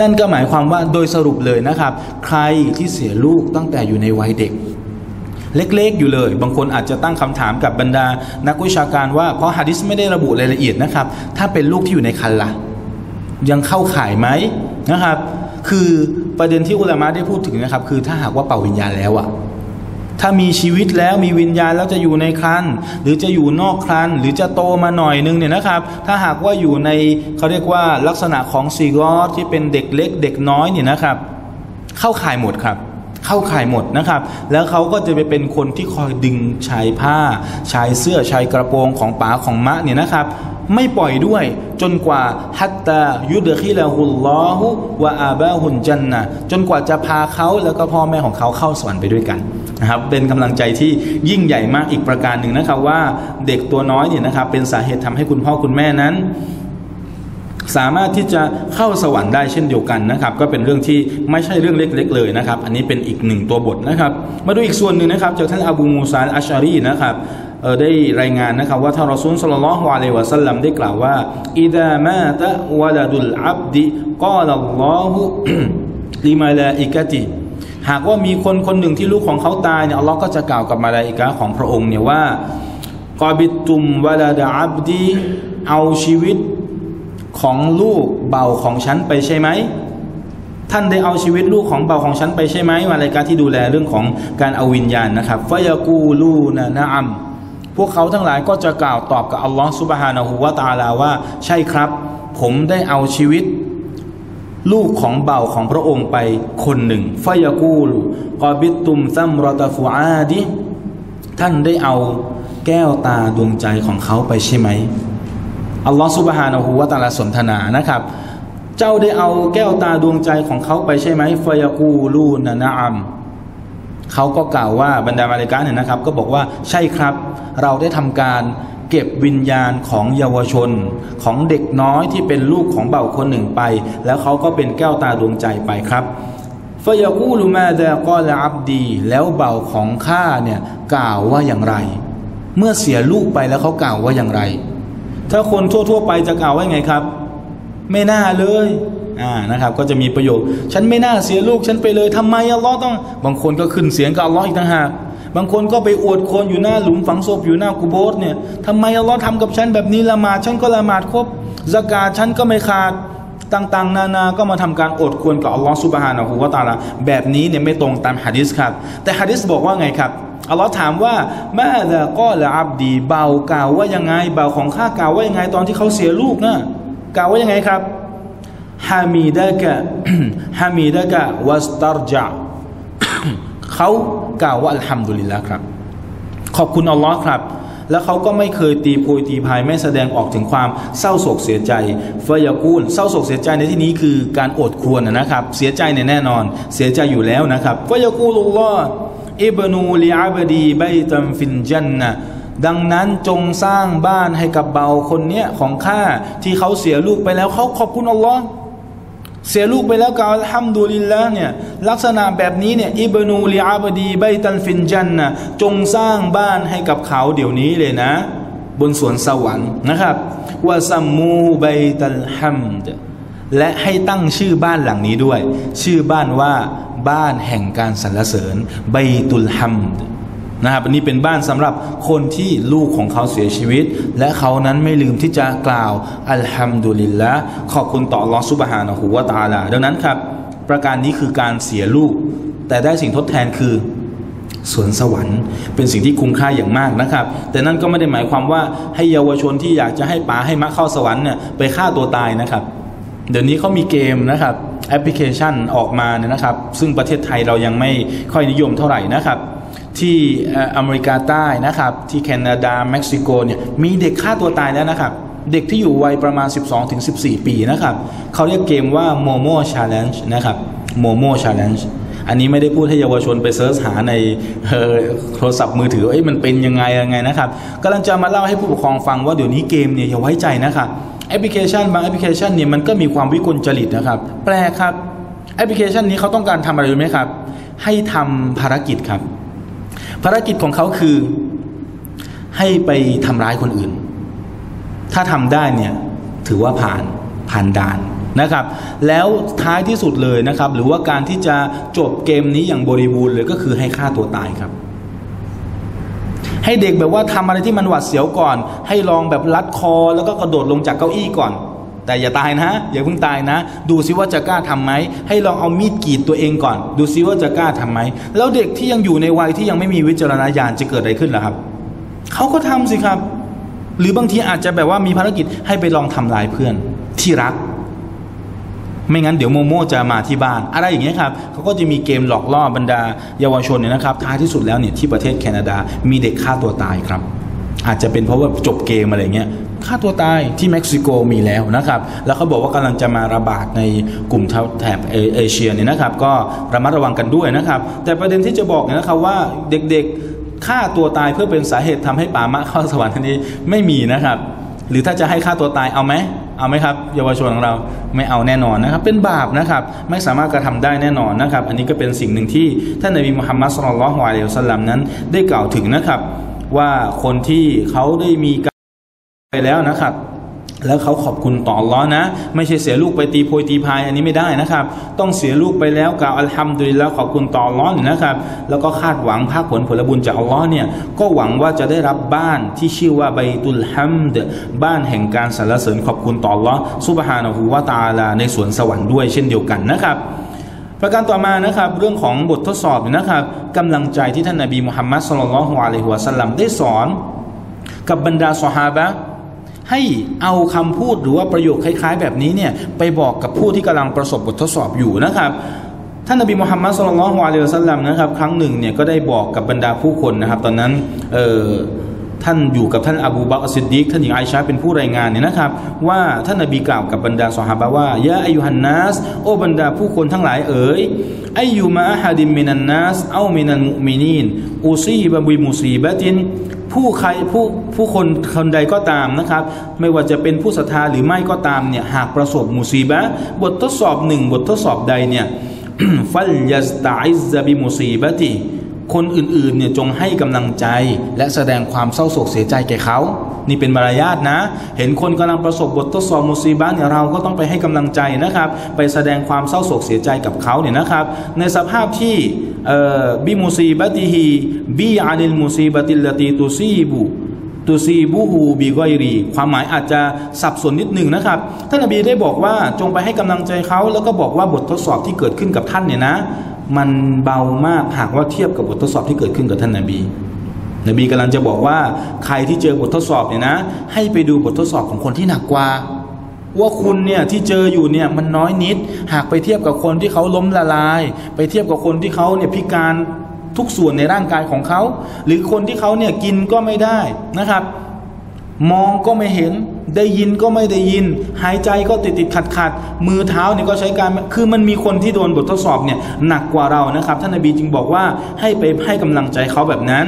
นั่นก็หมายความว่าโดยสรุปเลยนะครับใครที่เสียลูกตั้งแต่อยู่ในวัยเด็กเล็กๆอยู่เลยบางคนอาจจะตั้งคำถามกับบรรดานักวิชาการว่าเพราะหะดีษไม่ได้ระบุรายละเอียดนะครับถ้าเป็นลูกที่อยู่ในครรภ์ล่ะยังเข้าข่ายไหมนะครับคือประเด็นที่อุลามะได้พูดถึงนะครับคือถ้าหากว่าเป่าวิญญาณแล้วอะถ้ามีชีวิตแล้วมีวิญญาณแล้วจะอยู่ในครรภ์หรือจะอยู่นอกครรภ์หรือจะโตมาหน่อยนึงเนี่ยนะครับถ้าหากว่าอยู่ในเขาเรียกว่าลักษณะของซีกอรที่เป็นเด็กเล็กเด็กน้อยเนี่ยนะครับเข้าข่ายหมดครับเข้าข่ายหมดนะครับแล้วเขาก็จะไปเป็นคนที่คอยดึงชายผ้าชายเสื้อชายกระโปรงของป๋าของมะเนี่ยนะครับไม่ปล่อยด้วยจนกว่าฮัตตายุดคิลาฮุลลอฮุวะอาบาฮุนจันนะจนกว่าจะพาเขาแล้วก็พ่อแม่ของเขาเข้าสวรรค์ไปด้วยกันนะครับเป็นกำลังใจที่ยิ่งใหญ่มากอีกประการหนึ่งนะครับว่าเด็กตัวน้อยเนี่ยนะครับเป็นสาเหตุทำให้คุณพ่อคุณแม่นั้นสามารถที่จะเข้าสวรรค์ได้เช่นเดียวกันนะครับก็เป็นเรื่องที่ไม่ใช่เรื่องเล็กๆเลยนะครับอันนี้เป็นอีกหนึ่งตัวบทนะครับมาดูอีกส่วนหนึ่งนะครับจากท่านอบูมูซาอัชอารีนะครับได้รายงานนะครับว่าท่านรอซูลศ็อลลัลลอฮุอะลัยฮิวะซัลลัมได้กล่าวว่าอิดะมาตะวะลาดุลอับดิกอลัลลอฮุลิมาลาอิกะติหากว่ามีคนคนหนึ่งที่ลูกของเขาตายเนี่ยอัลลอฮ์ก็จะกล่าวกับมาลาอิกะฮ์ของพระองค์เนี่ยว่ากอบิตุมวะลาดะอับดิเอาชีวิตของลูกเบาของฉันไปใช่ไหมท่านได้เอาชีวิตลูกของเบาของฉันไปใช่ไหมมาลาอิกะฮ์ที่ดูแลเรื่องของการเอาวิญญาณนะครับฟะยะกูลูนะนะอัมพวกเขาทั้งหลายก็จะกล่าวตอบกับอัลลอฮฺซุบฮานะฮูวะตะอาลาว่าใช่ครับผมได้เอาชีวิตลูกของเบ่าของพระองค์ไปคนหนึ่งฟะยะกูลกอบิตุมซัมรอตะฟูอาดิท่านได้เอาแก้วตาดวงใจของเขาไปใช่ไหมอัลลอฮฺซุบฮานะฮูวะตะอาลาสนทนานะครับเจ้าได้เอาแก้วตาดวงใจของเขาไปใช่ไหมฟะยะกูลูนะนะอัมเขาก็กล่าวว่าบรรดามาลาอิกะฮ์เนี่ยนะครับก็บอกว่าใช่ครับเราได้ทำการเก็บวิญญาณของเยาวชนของเด็กน้อยที่เป็นลูกของเบ่าคนหนึ่งไปแล้วเขาก็เป็นแก้วตาดวงใจไปครับฟะยะกูลุมาดะกอลอับดีแล้วเบ่าของข้าเนี่ยกล่าวว่าอย่างไรเมื่อเสียลูกไปแล้วเขากล่าวว่าอย่างไรถ้าคนทั่วๆไปจะกล่าวว่าไงครับไม่น่าเลยอ่านะครับก็จะมีประโยคฉันไม่น่าเสียลูกฉันไปเลยทำไมอัลลอฮ์ต้องบางคนก็ขึ้นเสียงกับอัลลอฮ์อีกต่างหากบางคนก็ไปอวดคนอยู่หน้าหลุมฝังศพอยู่หน้ากุโบร์เนี่ยทำไมอัลลอฮ์ทำกับฉันแบบนี้ละหมาดฉันก็ละหมาดครบซะกาตฉันก็ไม่ขาดต่างๆนานาก็มาทำการอวดคนกับอัลลอฮ์ซุบฮานะฮูวะตะอาลาแบบนี้เนี่ยไม่ตรงตามหะดีษครับแต่หะดีษบอกว่าไงครับอัลลอฮ์ถามว่ามาซากอลอับดีเบากล่าวว่ายังไงเบาของข้ากล่าวว่ายังไงตอนที่เขาเสียลูกนะกล่าวว่ายังไงครับฮามีดะกะฮามีดะกะวัสตัรจาเขากล่าวว่าอัลฮัมดุลิลละห์ครับขอบคุณอัลลอฮ์ครับแล้วเขาก็ไม่เคยตีโพยตีพายไม่แสดงออกถึงความเศร้าโศกเสียใจฟะยะกูลเศร้าโศกเสียใจในที่นี้คือการอดครวญนะครับเสียใจในแน่นอนเสียใจอยู่แล้วนะครับฟะยะกูลุลลอฮ์อิบนูลิอับดีบัยตันฟินญันนะห์ดังนั้นจงสร้างบ้านให้กับเบาคนเนี้ยของข้าที่เขาเสียลูกไปแล้วเขาขอบคุณอัลลอฮ์เสียลูกไปแล้วกล่าวอัลฮัมดุลิลละห์เนี่ยลักษณะแบบนี้เนี่ยอิบนูลิอับดีบัยตันฟินญันนะห์จงสร้างบ้านให้กับเขาเดี๋ยวนี้เลยนะบนสวนสวรรค์นะครับวะซัมมูบัยตัลฮัมดและให้ตั้งชื่อบ้านหลังนี้ด้วยชื่อบ้านว่าบ้านแห่งการสรรเสริญบัยตุลฮัมดนะครับอันนี้เป็นบ้านสำหรับคนที่ลูกของเขาเสียชีวิตและเขานั้นไม่ลืมที่จะกล่าวอัลฮัมดุลิลละห์ขอบคุณต่ออัลลอฮฺซุบฮานะฮูวะตะอาลาดังนั้นครับประการนี้คือการเสียลูกแต่ได้สิ่งทดแทนคือสวนสวรรค์เป็นสิ่งที่คุ้มค่าอย่างมากนะครับแต่นั่นก็ไม่ได้หมายความว่าให้เยาวชนที่อยากจะให้ป๋าให้มะเข้าสวรรค์เนี่ยไปฆ่าตัวตายนะครับเดี๋ยวนี้เขามีเกมนะครับแอปพลิเคชันออกมาเนี่ยนะครับซึ่งประเทศไทยเรายังไม่ค่อยนิยมเท่าไหร่นะครับ ที่อเมริกาใต้นะครับที่แคนาดาเม็กซิโกเนี่ยมีเด็กฆ่าตัวตายแล้วนะครับเด็กที่อยู่วัยประมาณ สิบสองถึงสิบสี่ ปีนะครับเขาเรียกเกมว่าโมโม่ Challenge นะครับโมโม่ Challenge อันนี้ไม่ได้พูดให้เยาวชนไปเซิร์ชหาในโทรศัพท์มือถือเอ้ยมันเป็นยังไงยังไงนะครับกำลังจะมาเล่าให้ผู้ปกครองฟังว่าเดี๋ยวนี้เกมเนี่ยอย่าไว้ใจนะครับแอปพลิเคชันบางแอปพลิเคชันเนี่ยมันก็มีความวิกลจริตนะครับแปลกครับแอปพลิเคชันนี้เขาต้องการทำอะไรรู้ไหมครับให้ทำภารกิจครับภารกิจของเขาคือให้ไปทำร้ายคนอื่นถ้าทำได้เนี่ยถือว่าผ่านผ่านด่านนะครับแล้วท้ายที่สุดเลยนะครับหรือว่าการที่จะจบเกมนี้อย่างบริบูรณ์เลยก็คือให้ฆ่าตัวตายครับให้เด็กแบบว่าทำอะไรที่มันหวาดเสียวก่อนให้ลองแบบลัดคอแล้วก็กระโดดลงจากเก้าอี้ก่อนแต่อย่าตายนะอย่าเพิ่งตายนะดูซิว่าจะกล้าทำไหมให้ลองเอามีดกรีดตัวเองก่อนดูซิว่าจะกล้าทำไหมแล้วเด็กที่ยังอยู่ในวัยที่ยังไม่มีวิจารณญาณจะเกิดอะไรขึ้นล่ะครับเขาก็ทำสิครับหรือบางทีอาจจะแบบว่ามีภารกิจให้ไปลองทำลายเพื่อนที่รักไม่งั้นเดี๋ยวโมโม่จะมาที่บ้านอะไรอย่างเงี้ยครับเขาก็จะมีเกมหลอกล่อบรรดาเยาวชนเนี่ยนะครับท้ายที่สุดแล้วเนี่ยที่ประเทศแคนาดามีเด็กฆ่าตัวตายครับอาจจะเป็นเพราะว่าจบเกมอะไรเงี้ยฆ่าตัวตายที่เม็กซิโกมีแล้วนะครับแล้วเขาบอกว่ากำลังจะมาระบาดในกลุ่มแถบเอเชียเนี่ยนะครับก็ระมัดระวังกันด้วยนะครับแต่ประเด็นที่จะบอกเนี่ยนะครับว่าเด็กๆฆ่าตัวตายเพื่อเป็นสาเหตุทำให้ป่ามะเข้าสวรรค์ทันทีไม่มีนะครับหรือถ้าจะให้ฆ่าตัวตายเอาไหมเอาไหมครับเยาวชนของเราไม่เอาแน่นอนนะครับเป็นบาปนะครับไม่สามารถกระทำได้แน่นอนนะครับอันนี้ก็เป็นสิ่งหนึ่งที่ท่านนบีมุฮัมมัดศ็อลลัลลอฮุอะลัยฮิวะซัลลัมนั้นได้กล่าวถึงนะครับว่าคนที่เขาได้มีการไปแล้วนะครับแล้วเขาขอบคุณต่ออัลเลาะห์นะไม่ใช่เสียลูกไปตีโพยตีพายอันนี้ไม่ได้นะครับต้องเสียลูกไปแล้วกล่าวอัลฮัมดุลิลละห์ขอบคุณต่ออัลเลาะห์นะครับแล้วก็คาดหวังภาคผลผลบุญจากอัลเลาะห์เนี่ยก็หวังว่าจะได้รับบ้านที่ชื่อว่าบัยตุลฮัมดบ้านแห่งการสรรเสริญขอบคุณต่ออัลเลาะห์ซุบฮานะฮูวะตะอาลาในสวนสวรรค์ด้วยเช่นเดียวกันนะครับประการต่อมานะครับเรื่องของบททดสอบนะครับกำลังใจที่ท่านนบีมุฮัมมัดศ็อลลัลลอฮุอะลัยฮิวะซัลลัมได้สอนกับบรรดาซอฮาบะห์ให้เอาคำพูดหรือว่าประโยคคล้ายๆแบบนี้เนี่ยไปบอกกับผู้ที่กำลังประสบบททดสอบอยู่นะครับท่านนบีมุฮัมมัดศ็อลลัลลอฮุอะลัยฮิวะซัลลัมนะครับครั้งหนึ่งเนี่ยก็ได้บอกกับบรรดาผู้คนนะครับตอนนั้นเอ่อท่านอยู่กับท่านอบูบักรซิดดีกท่านหญิงไอชาเป็นผู้รายงานเนี่ยนะครับว่าท่านนบีกล่าวกับบรรดาซอฮาบะห์ว่ายะอายุฮันนัสโอบรรดาผู้คนทั้งหลายเอ๋ยอัยยุมาอะฮะดิมมินันนัสเอามินัลมุอ์มินีนอูซีบะบิมุซีบะตินผู้ใครผู้ผู้คนคนใดก็ตามนะครับไม่ว่าจะเป็นผู้ศรัทธาหรือไม่ก็ตามเนี่ยหากประสบมุซีบะห์บททดสอบหนึ่งบททดสอบใดเนี่ย ฟัลยัสตะอิซซะบิมุซีบะติคนอื่นๆเนี่ยจงให้กำลังใจและแสดงความเศร้าโศกเสียใจแก่เขานี่เป็นมารยาทนะเห็นคนกำลังประสบบททดสอบมุซีบะห์เนี่ยเราก็ต้องไปให้กำลังใจนะครับไปแสดงความเศร้าโศกเสียใจกับเขาเนี่ยนะครับในสภาพที่บิมุซีบะติฮีบิอานิลมุซีบะติลลตีตุซีบุตุซีบุฮูบิกอยรีความหมายอาจจะสับสนนิดหนึ่งนะครับท่านนบีได้บอกว่าจงไปให้กำลังใจเขาแล้วก็บอกว่าบททดสอบที่เกิดขึ้นกับท่านเนี่ยนะมันเบามากหากว่าเทียบกับบททดสอบที่เกิดขึ้นกับท่านนบีนบีกำลังจะบอกว่าใครที่เจอบททดสอบเนี่ยนะให้ไปดูบททดสอบของคนที่หนักกว่าว่าคุณเนี่ยที่เจออยู่เนี่ยมันน้อยนิดหากไปเทียบกับคนที่เขาล้มละลายไปเทียบกับคนที่เขาเนี่ยพิการทุกส่วนในร่างกายของเขาหรือคนที่เขาเนี่ยกินก็ไม่ได้นะครับมองก็ไม่เห็นได้ยินก็ไม่ได้ยินหายใจก็ติดติดขัดขัดมือเท้าเนี่ยก็ใช้การคือมันมีคนที่โดนบททดสอบเนี่ยหนักกว่าเรานะครับท่านนบีจึงบอกว่าให้ไปให้กำลังใจเขาแบบนั้น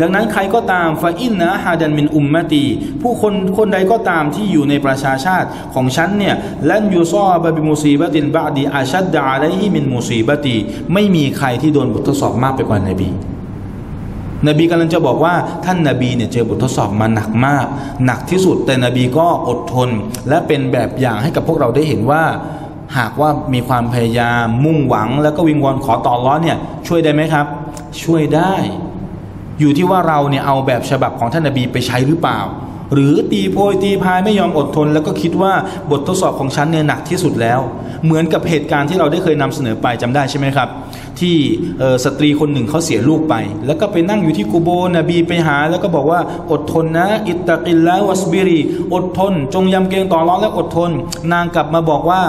ดังนั้นใครก็ตามฟาอินนะฮาดันมินอุมมะตีผู้คนคนใดก็ตามที่อยู่ในประชาชาติของฉันเนี่ยลันยูซอบะบิมุซีบะตินบะอดีอาชัดดะอะลัยฮิมินมุซีบะตีไม่มีใครที่โดนบททดสอบมากไปกว่านบีนบีกำลังจะบอกว่าท่านนบีเนี่ยเจอบททดสอบมาหนักมากหนักที่สุดแต่นบีก็อดทนและเป็นแบบอย่างให้กับพวกเราได้เห็นว่าหากว่ามีความพยายามมุ่งหวังแล้วก็วิงวอนขอต่ออัลเลาะห์เนี่ยช่วยได้ไหมครับช่วยได้อยู่ที่ว่าเราเนี่ยเอาแบบฉบับของท่านนบีไปใช้หรือเปล่าหรือตีโพยตีพายไม่ยอมอดทนแล้วก็คิดว่าบททดสอบของฉันเนี่ยหนักที่สุดแล้วเหมือนกับเหตุการณ์ที่เราได้เคยนำเสนอไปจำได้ใช่ไหมครับที่สตรีคนหนึ่งเขาเสียลูกไปแล้วก็ไปนั่งอยู่ที่กูโบนบีไปหาแล้วก็บอกว่าอดทนนะอิตตะกิลลาฮ์วัสบิรีอดทนจงยำเกรงต่ออัลเลาะห์และอดทนนางกลับมาบอกว่า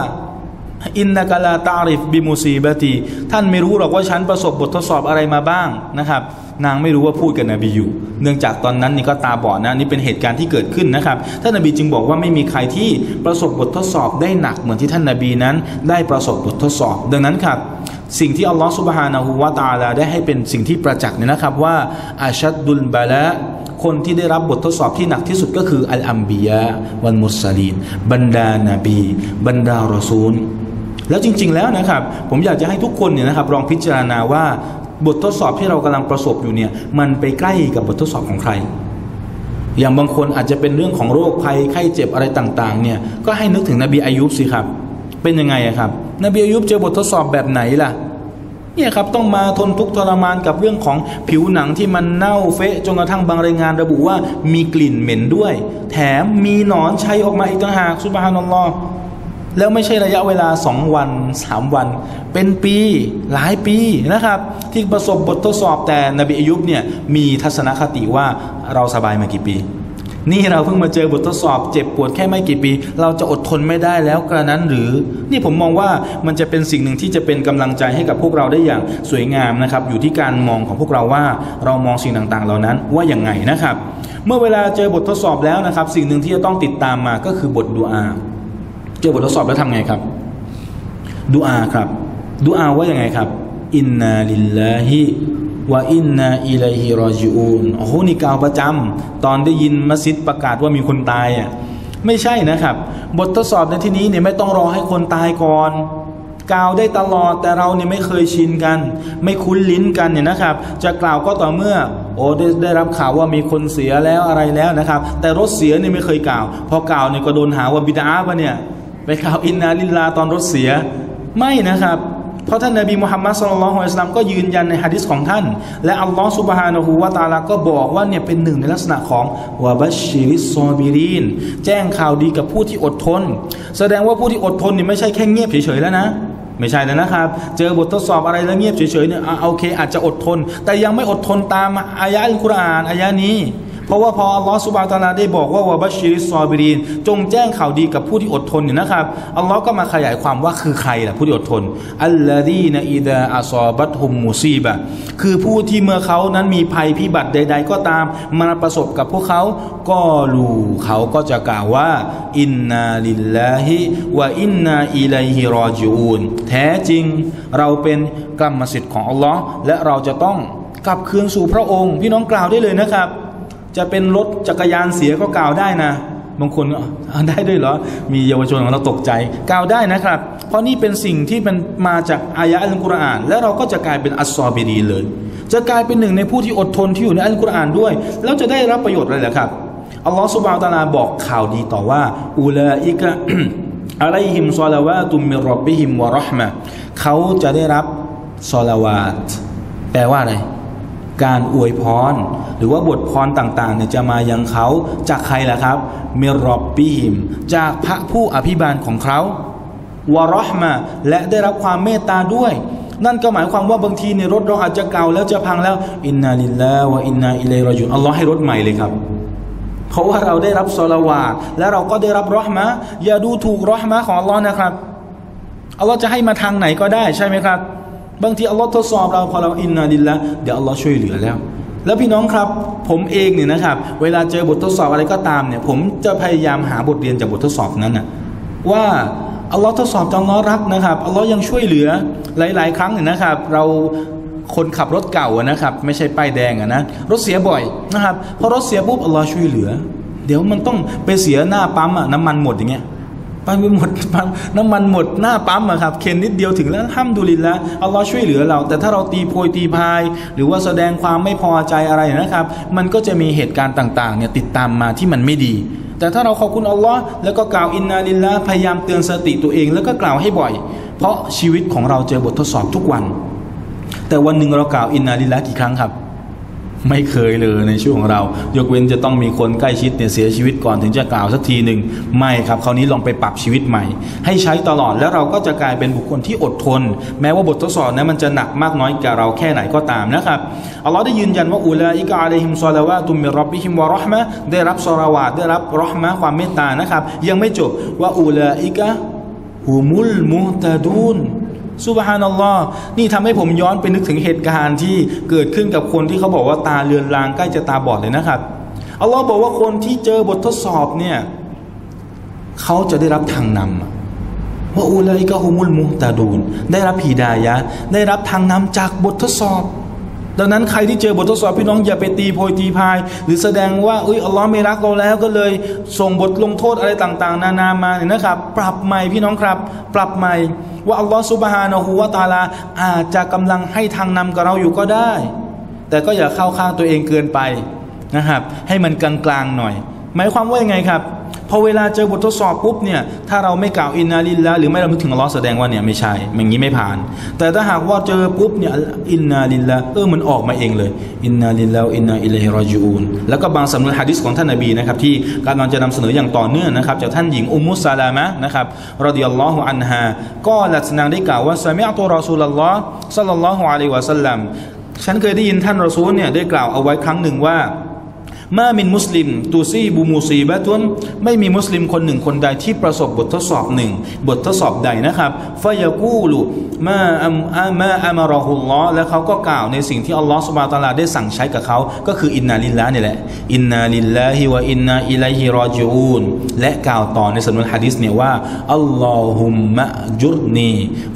อินนากะลาตาริฟบิมุซีบะตีท่านไม่รู้หรอกว่าฉันประสบบททดสอบอะไรมาบ้างนะครับนางไม่รู้ว่าพูดกับนบีอยู่เนื่องจากตอนนั้นนี่ก็ตาบอดนะนี่เป็นเหตุการณ์ที่เกิดขึ้นนะครับท่านนบีจึงบอกว่าไม่มีใครที่ประสบบททดสอบได้หนักเหมือนที่ท่านนบีนั้นได้ประสบบททดสอบดังนั้นครับสิ่งที่อัลลอฮฺซุบฮานะฮูวะตะอาลาได้ให้เป็นสิ่งที่ประจักษ์เนี่ยนะครับว่าอาชัดดุลบาละคนที่ได้รับบททดสอบที่หนักที่สุดก็คืออัลอัมบิยะวัลมุรสลีนบรรดานบีบรรดารอซูลแล้วจริงๆแล้วนะครับผมอยากจะให้ทุกคนเนี่ยนะครับลองพิจารณาว่าบททดสอบที่เรากำลังประสบอยู่เนี่ยมันไปใกล้กับบททดสอบของใครอย่างบางคนอาจจะเป็นเรื่องของโรคภัยไข้เจ็บอะไรต่างๆเนี่ยก็ให้นึกถึงนบีอายุบสิครับเป็นยังไงครับนบีอายุบเจอบททดสอบแบบไหนล่ะเนี่ยครับต้องมาทนทุกข์ทรมานกับเรื่องของผิวหนังที่มันเน่าเฟะจนกระทั่งบางรายงานระบุว่ามีกลิ่นเหม็นด้วยแถมมีหนอนชัยออกมาอีกต่างหากซุบฮานัลลอฮ์แล้วไม่ใช่ระยะเวลาสองวันสามวันเป็นปีหลายปีนะครับที่ประสบบททดสอบแต่นบีอายุบเนี่ยมีทัศนคติว่าเราสบายมากี่ปีนี่เราเพิ่งมาเจอบททดสอบเจ็บปวดแค่ไม่กี่ปีเราจะอดทนไม่ได้แล้วกระนั้นหรือนี่ผมมองว่ามันจะเป็นสิ่งหนึ่งที่จะเป็นกำลังใจให้กับพวกเราได้อย่างสวยงามนะครับอยู่ที่การมองของพวกเราว่าเรามองสิ่งต่างๆเหล่านั้นว่าอย่างไงนะครับเมื่อเวลาเจอบททดสอบแล้วนะครับสิ่งหนึ่งที่จะต้องติดตามมาก็คือบทดุอาเจอบททดสอบแล้วทำไงครับดุอาครับดุอาว่าอย่างไงครับอินนาลิลลาฮิว่าอินนาอิลัยฮิรอจิอูนโอ้โหนี่กล่าวประจำตอนได้ยินมัสยิดประกาศว่ามีคนตายอ่ะไม่ใช่นะครับบททดสอบในที่นี้เนี่ยไม่ต้องรอให้คนตายก่อนกล่าวได้ตลอดแต่เราเนี่ยไม่เคยชินกันไม่คุ้นลิ้นกันเนี่ยนะครับจะกล่าวก็ต่อเมื่อโอ้ได้ได้รับข่าวว่ามีคนเสียแล้วอะไรแล้วนะครับแต่รถเสียเนี่ยไม่เคยกล่าวพอกล่าวเนี่ยก็โดนหาว่าบิดาปะเนี่ยไปกล่าวอินนาลิลลาตอนรถเสียไม่นะครับเพราะท่านนบีมุฮัมมัดศ็อลลัลลอฮุอะลัยฮิวะซัลลัมก็ยืนยันในหะดีษของท่านและอัลลอฮฺซุบฮานะฮูวะตะอาลาก็บอกว่าเนี่ยเป็นหนึ่งในลักษณะของวะบัชชิริสซอบิรีนแจ้งข่าวดีกับผู้ที่อดทนแสดงว่าผู้ที่อดทนนี่ไม่ใช่แค่เงียบเฉยๆแล้วนะไม่ใช่แล้วนะครับเจอบททดสอบอะไรแล้วเงียบเฉยๆเนี่ยโอเคอาจจะอดทนแต่ยังไม่อดทนตามอายะห์อัลกุรอานอายะห์นี้เพราะว่าพออัลลอฮฺซุบฮานะฮูวะตะอาลาได้บอกว่าวะบัชชิริสซอบิรีนจงแจ้งข่าวดีกับผู้ที่อดทนเนี่ยนะครับอัลลอฮฺก็มาขยายความว่าคือใครล่ะผู้ที่อดทนอัลลอฮีนะอิดะอัซอบัตฮุมมุซีบะคือผู้ที่เมื่อเขานั้นมีภัยพิบัติใดๆก็ตามมาประสบกับพวกเขาก็ลูเขาก็จะกล่าวว่าอินนาลิลลาฮิวะอินนาอิลัยฮิรอจิอูนแท้จริงเราเป็นกรรมสิทธิ์ของอัลลอฮฺและเราจะต้องกลับคืนสู่พระองค์พี่น้องกล่าวได้เลยนะครับจะเป็นรถจักรยานเสียก็กล่าวได้นะบางคนได้ด้วยเหรอมีเยาวชนของเราตกใจกล่าวได้นะครับเพราะนี่เป็นสิ่งที่มันมาจากอายะห์อัลกุรอานแล้วเราก็จะกลายเป็นอัสซอบิรีนเลยจะกลายเป็นหนึ่งในผู้ที่อดทนที่อยู่ในอัลกุรอานด้วยแล้วจะได้รับประโยชน์อะไรล่ะครับอัลลอฮฺซุบฮานะฮูวะตะอาลาบอกข่าวดีต่อว่าอูลาอิกะ อะลัยฮิมศอลาวาตุมมิรร็อบบิฮิมวะเราะห์มะฮ์เขาจะได้รับศอลาวาตแปลว่าอะไรการอวยพรหรือว่าบทพรต่างๆเนี่ยจะมายังเขาจากใครล่ะครับมิรร็อบบิฮิมจากพระผู้อภิบาลของเขาวะเราะห์มะฮ์และได้รับความเมตตาด้วยนั่นก็หมายความว่าบางทีในรถเราอาจจะเก่าแล้วจะพังแล้วอินนาลิลลาฮิวะอินนาอิลัยฮิรอจิอูนอัลลอฮ์ให้รถใหม่เลยครับเพราะว่าเราได้รับศอลาวาตและเราก็ได้รับเราะห์มะฮ์อย่าดูถูกเราะห์มะฮ์ของอัลลอฮ์นะครับอัลลอฮ์จะให้มาทางไหนก็ได้ใช่ไหมครับบางทีอัลลอฮ์ทดสอบเราพอเราอินนาลิลลาฮ์เดี๋ยวอัลลอฮ์ช่วยเหลือแล้วแล้วพี่น้องครับผมเองเนี่ยนะครับเวลาเจอบททดสอบอะไรก็ตามเนี่ยผมจะพยายามหาบทเรียนจากบททดสอบนั้นนะว่าอัลลอฮ์ทดสอบอัลลอฮ์รักนะครับอัลลอฮ์ยังช่วยเหลือหลายๆครั้งเนี่ยนะครับเราคนขับรถเก่านะครับไม่ใช่ป้ายแดงนะรถเสียบ่อยนะครับพอรถเสียปุ๊บอัลลอฮ์ช่วยเหลือเดี๋ยวมันต้องไปเสียหน้าปั๊มน้ำมันหมดอย่างเงี้ยปั๊มไปหมดปั๊มน้ำมันหมดหน้าปั๊มอะครับเข็นนิดเดียวถึงแล้วห้ามดูลินแล้วอัลลอฮ์ช่วยเหลือเราแต่ถ้าเราตีโพยตีพายหรือว่าแสดงความไม่พอใจอะไรนะครับมันก็จะมีเหตุการณ์ต่างๆเนี่ยติดตามมาที่มันไม่ดีแต่ถ้าเราขอบคุณอัลลอฮ์แล้วก็กล่าวอินนาลิลลาฮ์พยายามเตือนสติตัวเองแล้วก็กล่าวให้บ่อยเพราะชีวิตของเราเจอบททดสอบทุกวันแต่วันหนึ่งเรากล่าวอินนาลิลลาฮ์กี่ครั้งครับไม่เคยเลยในช่วงของเรายกเว้นจะต้องมีคนใกล้ชิดเนี่ยเสียชีวิตก่อนถึงจะกล่าวสักทีหนึ่งไม่ครับคราวนี้ลองไปปรับชีวิตใหม่ให้ใช้ตลอดแล้วเราก็จะกลายเป็นบุคคลที่อดทนแม้ว่าบททดสอบนั้นมันจะหนักมากน้อยกับเราแค่ไหนก็ตามนะครับอัลลอฮ์ได้ยืนยันว่าอูลาอิกะอะลัยฮิมศอลาวาตุมมิรร็อบบิฮิมวะเราะห์มะฮ์ได้รับศอลาวาตได้รับเราะห์มะฮ์ความเมตตานะครับยังไม่จบว่าอูลาอิกะ หุมุลมุตะดูนซุบฮานัลลอฮ์นี่ทำให้ผมย้อนไปนึกถึงเหตุการณ์ที่เกิดขึ้นกับคนที่เขาบอกว่าตาเลือนลางใกล้จะตาบอดเลยนะครับอัลลอฮ์บอกว่าคนที่เจอบททดสอบเนี่ยเขาจะได้รับทางนำว่าอูลัยกะฮุมุลมุตะดูนได้รับฮีดายะห์ได้รับทางนำจากบททดสอบดังนั้นใครที่เจอบททดสอบพี่น้องอย่าไปตีโพยตีพายหรือแสดงว่าอุ๊ยอัลลอฮ์ไม่รักเราแล้วก็เลยส่งบทลงโทษอะไรต่างๆนานามาเนี่ยนะครับปรับใหม่พี่น้องครับปรับใหม่ว่าอัลลอฮ์ซุบฮานะฮูวะตะอาลาอาจจะกำลังให้ทางนำกับเราอยู่ก็ได้แต่ก็อย่าเข้าข้างตัวเองเกินไปนะครับให้มันกลางๆหน่อยหมายความว่ายังไงครับพอเวลาเจอบททดสอบปุ๊บเนี่ยถ้าเราไม่กล่าวอินนาลิลลาฮ์หรือไม่เรานึกถึงอัลลอฮ์แสดงว่าเนี่ยไม่ใช่อย่างนี้ไม่ผ่านแต่ถ้าหากว่าเจอปุ๊บเนี่ยอินนาลิลลาฮ์เออมันออกมาเองเลยอินนาลิลลาฮ์อินนาอิลัยฮิรอญิอูนแล้วก็บางสำนวนหะดีษของท่านนบีนะครับที่กำลังจะนำเสนออย่างต่อเนื่องนะครับจากท่านหญิงอุมมุซะลามะห์นะครับรอฎิยัลลอฮุอันฮาก็ลักษณะได้กล่าวว่าซะมิอะตุรอซูลุลลอฮ์ศ็อลลัลลอฮุอะลัยฮิวะซัลลัมฉันเคยได้ยินท่านรอซูลเนี่ยได้กล่าวเอาไว้ครั้งหนึ่งว่ามามินมุสลิมตูซีบูมูซีบะตุนไม่มีมุสลิมคนหนึ่งคนใดที่ประสบบททดสอบหนึ่งบททดสอบใดนะครับฟะยะกูลุมาอัมมาอัมรอฮุลลอฮ์และเขาก็กล่าวในสิ่งที่อัลลอฮ์ซุบฮานะฮูวะตะอาลาได้สั่งใช้กับเขาก็คืออินนาลิลลาฮ์นี่แหละอินนาลิลลาฮิวะอินนาอิลัยฮิรอญิอูนและกล่าวต่อในสำนวนหะดีษเนี่ยว่าอัลลอฮุมมะจุรนี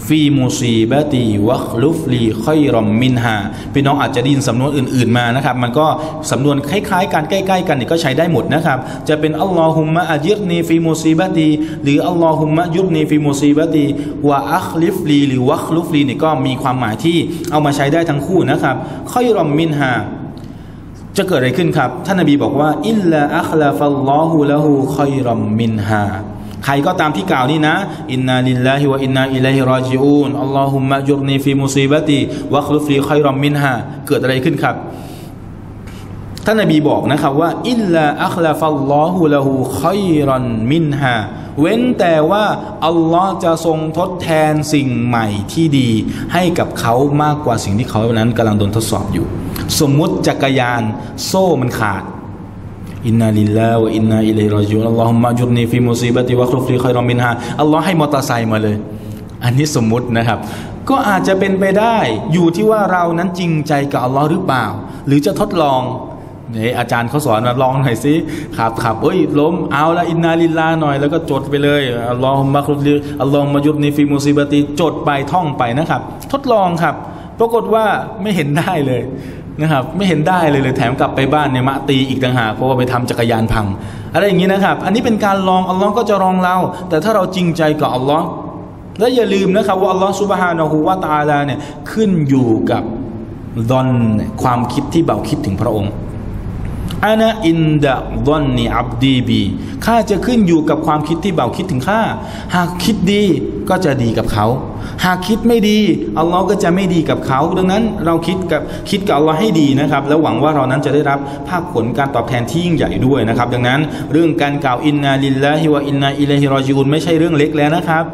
ฟีมูซีบะตีวัคลุฟลีค็อยรอมมินฮาพี่น้องอาจจะได้ยินสำนวนอื่นๆมานะครับมันก็สำนวนคล้ายๆกันใกล้ๆกันนี่ก็ใช้ได้หมดนะครับจะเป็นอัลลอฮุมมะอัจิรนีฟีมูซีบะตีหรืออัลลอฮุมมะยุบนีฟีมูซีบะตีวะอัคลิฟลีหรือวะคลุฟลีนี่ก็มีความหมายที่เอามาใช้ได้ทั้งคู่นะครับค็อยรอมมินฮาจะเกิดอะไรขึ้นครับท่านนบีบอกว่าอิลลาอัคลาฟัลลอฮุละฮูค็อยรอมมินฮาใครก็ตามที่กล่าวนี่นะอินนาลิลลาฮิวะอินนาอิลัยฮิรอญิอูนอัลลอฮุมมะยุบนีฟีมูซีบะตีวะคลุฟลีค็อยรอมมินฮาเกิดอะไรขึ้นครับท่านนบีบอกนะครับว่าอิลลาอัคลาฟัลลอฮุละฮูค็อยรอนมินฮาเว้นแต่ว่าอัลลอฮ์จะทรงทดแทนสิ่งใหม่ที่ดีให้กับเขามากกว่าสิ่งที่เขานั้นกำลังโดนทดสอบอยู่สมมุติจักรยานโซ่มันขาดอินนาลิลลาฮิวะอินนาอิลัยฮิรอญิอูนอัลลอฮุมมะจุรนีฟีมุซีบะติวะคลุฟลีค็อยรอนมินฮาอัลลอฮ์ให้มอเตอร์ไซค์มาเลยอันนี้สมมุตินะครับก็อาจจะเป็นไปได้อยู่ที่ว่าเรานั้นจริงใจกับอัลลอฮ์หรือเปล่าหรือจะทดลองอาจารย์เขาสอนลองหน่อยสิขับขับเอ้ยล้มเอาละอินนาลิลลาหน่อยแล้วก็จดไปเลยอัลลอฮุมมะครุลีอัลลอฮุมะยุบนีฟีมูซีบะตีจดไปท่องไปนะครับทดลองครับปรากฏว่าไม่เห็นได้เลยนะครับไม่เห็นได้เลยเลยแถมกลับไปบ้านเนี่ยมะตีอีกต่างหากเพราะว่าไปทำจักรยานพังอะไรอย่างนี้นะครับอันนี้เป็นการลองอัลลอฮ์ก็จะลองเราแต่ถ้าเราจริงใจกับอัลลอฮ์และอย่าลืมนะครับว่าอัลลอฮ์ซุบฮานะฮูวะตะอาลาเนี่ยขึ้นอยู่กับดอนความคิดที่เบาคิดถึงพระองค์อานะอินดะดอนนีอับดีบีข้าจะขึ้นอยู่กับความคิดที่เบาคิดถึงข้าหากคิดดีก็จะดีกับเขาหากคิดไม่ดีอัลลอฮ์ก็จะไม่ดีกับเขาดังนั้นเราคิดกับคิดกับอัลลอฮ์ให้ดีนะครับแล้วหวังว่าเรานั้นจะได้รับภาคผลการตอบแทนที่ยิ่งใหญ่ด้วยนะครับดังนั้นเรื่องการกล่าวอินนาลิลลาฮิวะอินนาอิลัยฮิรอญิอูนไม่ใช่เรื่องเล็กแล้วนะครับ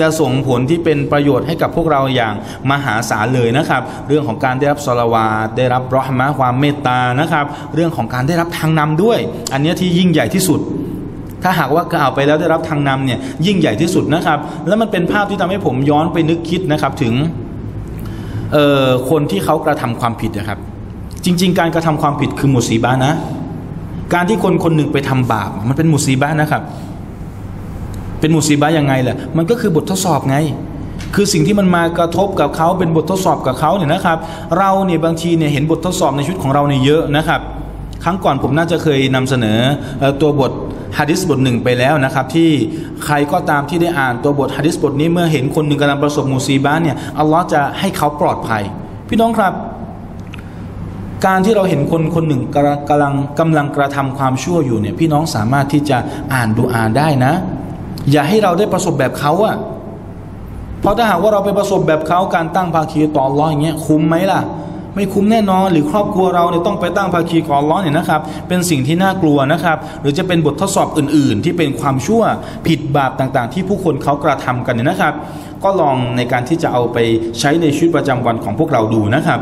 จะส่งผลที่เป็นประโยชน์ให้กับพวกเราอย่างมหาศาลเลยนะครับเรื่องของการได้รับศอลาวาตได้รับเราะห์มะห์ความเมตตานะครับเรื่องของการได้รับทางนำด้วยอันนี้ที่ยิ่งใหญ่ที่สุดถ้าหากว่ากล่าวไปแล้วได้รับทางนำเนี่ยยิ่งใหญ่ที่สุดนะครับแล้วมันเป็นภาพที่ทำให้ผมย้อนไปนึกคิดนะครับถึงเอ่อคนที่เขากระทำความผิดนะครับจริงๆการกระทำความผิดคือมุซีบะห์นะการที่คนคนหนึ่งไปทำบาปมันเป็นมุซีบะห์นะครับเป็นมุซีบะห์ยังไงล่ะมันก็คือบททดสอบไงคือสิ่งที่มันมากระทบกับเขาเป็นบททดสอบกับเขาเนี่ยนะครับเราเนี่ยบางทีเนี่ยเห็นบททดสอบในชีวิตของเราเนี่ยเยอะนะครับครั้งก่อนผมน่าจะเคยนำเสนอตัวบทหะดีษบทหนึ่งไปแล้วนะครับที่ใครก็ตามที่ได้อ่านตัวบทหะดีษบทนี้เมื่อเห็นคนหนึ่งกำลังประสบมุซีบะห์เนี่ยอัลลอฮ์จะให้เขาปลอดภัยพี่น้องครับการที่เราเห็นคนคนหนึ่งกำลังกำลังกระทำความชั่วอยู่เนี่ยพี่น้องสามารถที่จะอ่านดูอาได้นะอย่าให้เราได้ประสบแบบเขาอะเพราะถ้าหากว่าเราไปประสบแบบเขาการตั้งภาคีต่ออัลลอฮ์อย่างเงี้ยคุ้มไหมล่ะไม่คุ้มแน่นอนหรือครอบครัวเราเนี่ยต้องไปตั้งภาคีกับอัลลอฮ์เนี่ยนะครับเป็นสิ่งที่น่ากลัวนะครับหรือจะเป็นบททดสอบอื่นๆที่เป็นความชั่วผิดบาปต่างๆที่ผู้คนเขากระทำกันเนี่ยนะครับก็ลองในการที่จะเอาไปใช้ในชีวิตประจำวันของพวกเราดูนะครับ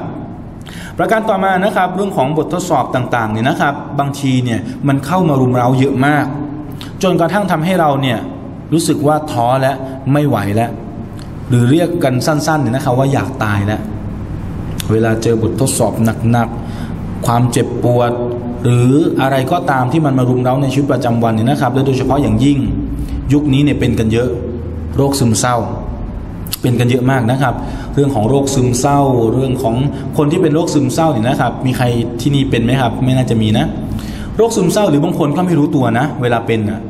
ประการต่อมานะครับเรื่องของบททดสอบต่างๆเนี่ยนะครับบางทีเนี่ยมันเข้ามารุมเร้าเยอะมากจนกระทั่งทำให้เราเนี่ย รู้สึกว่าท้อแล้วไม่ไหวแล้วหรือเรียกกันสั้นๆเนี่ยนะครับว่าอยากตายแล้วเวลาเจอบททดสอบหนักๆความเจ็บปวดหรืออะไรก็ตามที่มันมารุมเร้าในชีวิตประจำวันเนี่ยนะครับโดยเฉพาะอย่างยิ่งยุคนี้เนี่ยเป็นกันเยอะโรคซึมเศร้าเป็นกันเยอะมากนะครับเรื่องของโรคซึมเศร้าเรื่องของคนที่เป็นโรคซึมเศร้าเนี่ยนะครับมีใครที่นี่เป็นไหมครับไม่น่าจะมีนะโรคซึมเศร้าหรือบางคนก็ไม่รู้ตัวนะเวลาเป็นอ่ะ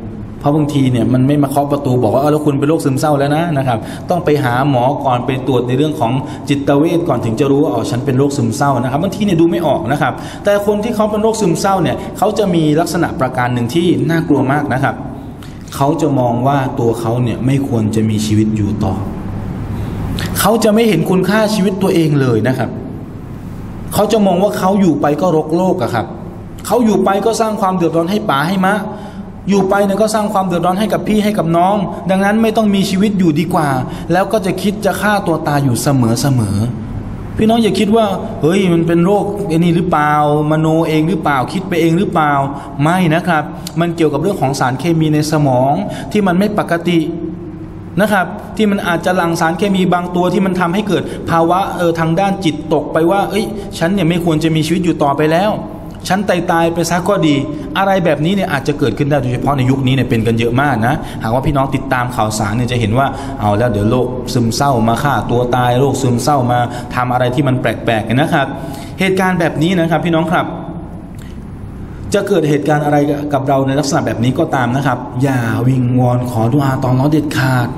เพราะบางทีเนี่ยมันไม่มาเคาะประตูบอกว่าเออแล้วคุณเป็นโรคซึมเศร้าแล้วนะนะครับต้องไปหาหมอก่อนไปตรวจในเรื่องของจิตเวชก่อนถึงจะรู้ว่าอ๋อฉันเป็นโรคซึมเศร้านะครับบางทีเนี่ยดูไม่ออกนะครับแต่คนที่เขาเป็นโรคซึมเศร้าเนี่ยเขาจะมีลักษณะประการหนึ่งที่น่ากลัวมากนะครับเขาจะมองว่าตัวเขาเนี่ยไม่ควรจะมีชีวิตอยู่ต่อเขาจะไม่เห็นคุณค่าชีวิตตัวเองเลยนะครับเขาจะมองว่าเขาอยู่ไปก็รกโลกอะครับเขาอยู่ไปก็สร้างความเดือดร้อนให้ป๋าให้มะอยู่ไปเนี่ยก็สร้างความเดือดร้อนให้กับพี่ให้กับน้องดังนั้นไม่ต้องมีชีวิตอยู่ดีกว่าแล้วก็จะคิดจะฆ่าตัวตายอยู่เสมอเสมอพี่น้องอย่าคิดว่าเฮ้ยมันเป็นโรคไอ้นี่หรือเปล่ามโนเองหรือเปล่าคิดไปเองหรือเปล่าไม่นะครับมันเกี่ยวกับเรื่องของสารเคมีในสมองที่มันไม่ปกตินะครับที่มันอาจจะหลั่งสารเคมีบางตัวที่มันทำให้เกิดภาวะเออทางด้านจิตตกไปว่าเอ้ยฉันเนี่ยไม่ควรจะมีชีวิตอยู่ต่อไปแล้วฉันตายตายไปซะก็ดีอะไรแบบนี้เนี่ยอาจจะเกิดขึ้นได้โดยเฉพาะในยุคนี้เนี่ยเป็นกันเยอะมากนะหากว่าพี่น้องติดตามข่าวสารเนี่ยจะเห็นว่าเอาแล้วเดี๋ยวโรคซึมเศร้ามาฆ่าตัวตายโรคซึมเศร้ามาทำอะไรที่มันแปลกๆนะครับเหตุการณ์แบบนี้นะครับพี่น้องครับจะเกิดเหตุการณ์อะไรกับเราในลักษณะแบบนี้ก็ตามนะครับอย่าวิงวอนขอดุอาตอนน้อเด็ดขาด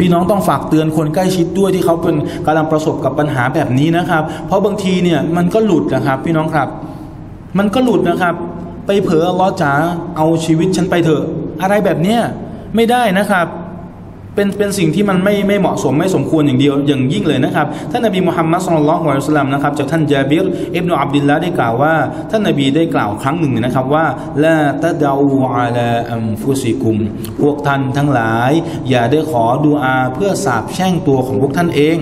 พี่น้องต้องฝากเตือนคนใกล้ชิดด้วยที่เขาเป็นกำลังประสบกับปัญหาแบบนี้นะครับเพราะบางทีเนี่ยมันก็หลุดนะครับพี่น้องครับมันก็หลุดนะครับไปเผลอล้อจ๋าเอาชีวิตฉันไปเถอะอะไรแบบเนี้ยไม่ได้นะครับเป็นเป็นสิ่งที่มันไม่ไม่เหมาะสมไม่สมควรอย่างเดียวอย่างยิ่งเลยนะครับท่านนบีมุฮัมมัดศ็อลลัลลอฮุอะลัยฮิวะซัลลัมนะครับจากท่านญาบิรอิบนุอับดิลลาห์ได้กล่าวว่าท่านนบีได้กล่าวครั้งหนึ่งนะครับว่าลาตะดะอูอะลาอัมฟุซิกุมพวกท่านทั้งหลายอย่าได้ขอดุอาเพื่อสาปแช่งตัวของพวกท่านเอง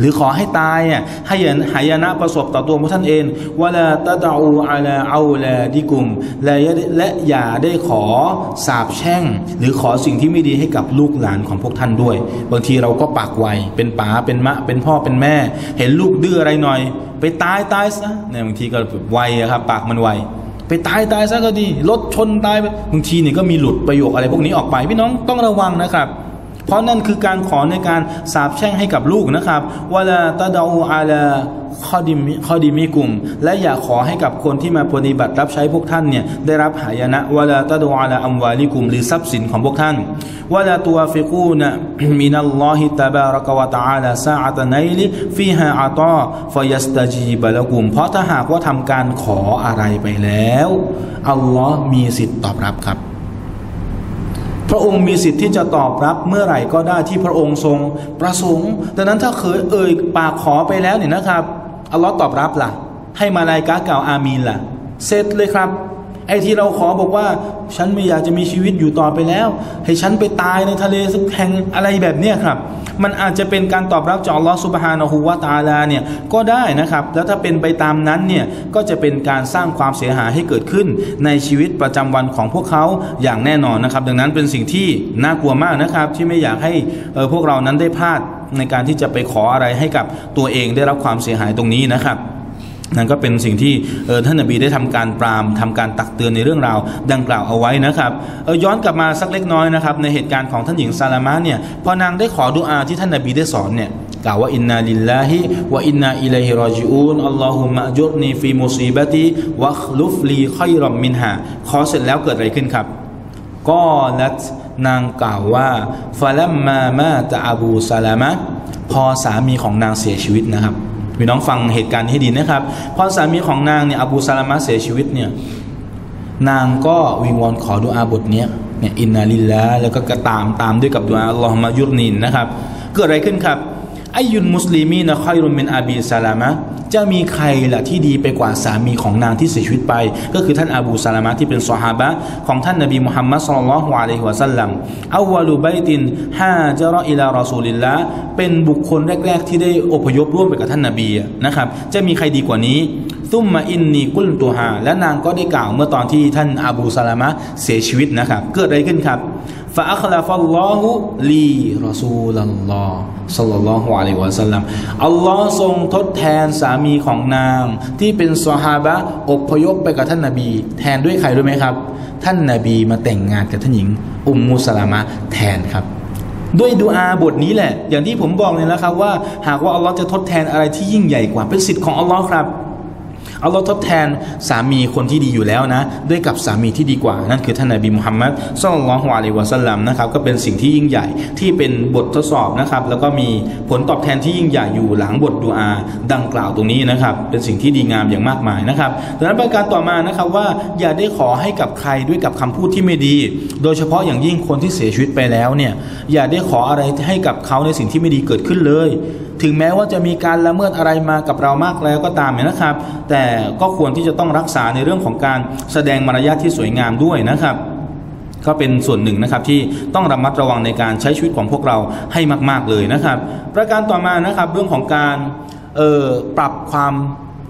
หรือขอให้ตายอ่ะให้หายนะประสบต่อตัวของท่านเองว่าลาตะดะอูอะลาเอาลาดิกุมและและอย่าได้ขอสาปแช่งหรือขอสิ่งที่ไม่ดีให้กับลูกหลานของพวกท่านด้วยบางทีเราก็ปากไวเป็นป๋าเป็นมะเป็นพ่อเป็นแม่เห็นลูกดื้ออะไรหน่อยไปตายตายซะเนี่ยบางทีก็ไวครับปากมันไวไปตายตายซะก็ดีรถชนตายบางทีเนี่ยก็มีหลุดประโยคอะไรพวกนี้ออกไปพี่น้องต้องระวังนะครับเพราะนั่นคือการขอในการสาปแช่งให้กับลูกนะครับวะลาตะดะอูอะลาคอดิมคอดิมิกุมและอย่าขอให้กับคนที่มาปฏิบัติรับใช้พวกท่านเนี่ยได้รับหายนะวะลาตะดะอูอะลาอัมวาลิกุมหรือทรัพย์สินของพวกท่านวะลาตุวาฟิกูนะมินัลลอฮิตะบารักวะตะอาลาซาอะตะนัยลิฟีฮาอะตอฟะยัสตะญีบะละกุมเพราะถ้าหากว่าทำการขออะไรไปแล้วอัลลอฮ์มีสิทธิ์ตอบรับครับพระองค์มีสิทธิ์ที่จะตอบรับเมื่อไหร่ก็ได้ที่พระองค์ทรงประสงค์ดังนั้นถ้าเคยเอ่ยปากขอไปแล้วเนี่ยนะครับอัลลอฮ์ตอบรับล่ะให้มาลาอิกะห์กล่าวอามีนล่ะเสร็จเลยครับไอ้ที่เราขอบอกว่าฉันไม่อยากจะมีชีวิตอยู่ต่อไปแล้วให้ฉันไปตายในทะเลสักแห่งอะไรแบบเนี้ยครับมันอาจจะเป็นการตอบรับจากอัลลอฮ์ซุบฮานะฮูวะตะอาลาเนี่ยก็ได้นะครับแล้วถ้าเป็นไปตามนั้นเนี่ยก็จะเป็นการสร้างความเสียหายให้เกิดขึ้นในชีวิตประจำวันของพวกเขาอย่างแน่นอนนะครับดังนั้นเป็นสิ่งที่น่ากลัวมากนะครับที่ไม่อยากให้เออพวกเรานั้นได้พลาดในการที่จะไปขออะไรให้กับตัวเองได้รับความเสียหายตรงนี้นะครับนั่นก็เป็นสิ่งที่ท่านนบีได้ทำการปรามทำการตักเตือนในเรื่องราวดังกล่าวเอาไว้นะครับย้อนกลับมาสักเล็กน้อยนะครับในเหตุการณ์ของท่านหญิงซาลามะเนี่ยพอนางได้ขอดุอาที่ท่านนบีได้สอนเนี่ยกล่าวว่าอินนาลิลลาฮิวะอินนาอิลัยฮิรอจิอูนอัลลอฮุมะจุรนีฟีมุซีบะติวะคลุฟลีค็อยรอมมินฮาขอเสร็จแล้วเกิดอะไรขึ้นครับก็ลัดนางกล่าวว่าฟะลัมมามาตะอาบูซาลามะพอสามีของนางเสียชีวิตนะครับพี่น้องฟังเหตุการณ์ให้ดีนะครับพอสามีของนางเนี่ยอบูซาลามะเสียชีวิตเนี่ยนางก็วิงวอนขอดุอาบทเนี้ยเนี่ยอินนาลิลละแล้วก็กระตามตามด้วยกับดุอาอัลลอฮุมะยุรนีนนะครับเกิดอะไรขึ้นครับไอยุนมุสลิมีนะคอยรุนมินอาบีซาลามะจะมีใครล่ะที่ดีไปกว่าสามีของนางที่เสียชีวิตไปก็คือท่านอบูซาลามะที่เป็นซอฮาบะของท่านนบีมุฮัมมัดศ็อลลัลลอฮุอะลัยฮิวะซัลลัมอัววะลุบัยตินฮาจะรออิลารอซูลิลลาห์เป็นบุคคลแรกๆที่ได้อพยพร่วมไปกับท่านนบีนะครับจะมีใครดีกว่านี้ซุมมาอินนีกุลตุฮาและนางก็ได้กล่าวเมื่อตอนที่ท่านอบูซาลามะเสียชีวิตนะครับเกิดอะไรขึ้นครับฟ فَأَخْلَفَ اللَّهُ لِي رَسُولَ اللَّهِ صلى الله عليه وسلم อัลลอฮ์ทรงทดแทนสามีของนางที่เป็นซอฮาบะอบพยพไปกับท่านนบีแทนด้วยใครรู้ไหมครับท่านนบีมาแต่งงานกับท่านหญิงอุมมุสลามะแทนครับด้วยดุอาบทนี้แหละอย่างที่ผมบอกเลยนะครับว่าหากว่าอัลลอฮ์จะทดแทนอะไรที่ยิ่งใหญ่กว่าเป็นสิทธิ์ของอัลลอฮ์ครับอัลลอฮ์ทดแทนสามีคนที่ดีอยู่แล้วนะด้วยกับสามีที่ดีกว่านั่นคือท่านนบีมุฮัมมัดศ็อลลัลลอฮุอะลัยฮิวะซัลลัมนะครับก็เป็นสิ่งที่ยิ่งใหญ่ที่เป็นบททดสอบนะครับแล้วก็มีผลตอบแทนที่ยิ่งใหญ่อยู่หลังบทดุอาดังกล่าวตรงนี้นะครับเป็นสิ่งที่ดีงามอย่างมากมายนะครับดังนั้นประการต่อมานะครับว่าอย่าได้ขอให้กับใครด้วยกับคำพูดที่ไม่ดีโดยเฉพาะอย่างยิ่งคนที่เสียชีวิตไปแล้วเนี่ยอย่าได้ขออะไรให้กับเขาในสิ่งที่ไม่ดีเกิดขึ้นเลยถึงแม้ว่าจะมีการละเมิดอะไรมากับเรามากแล้วก็ตามเนี่ยนะครับแต่ก็ควรที่จะต้องรักษาในเรื่องของการแสดงมารยาทที่สวยงามด้วยนะครับก็เป็นส่วนหนึ่งนะครับที่ต้องระมัดระวังในการใช้ชีวิตของพวกเราให้มากๆเลยนะครับประการต่อมานะครับเรื่องของการเอ่อปรับความ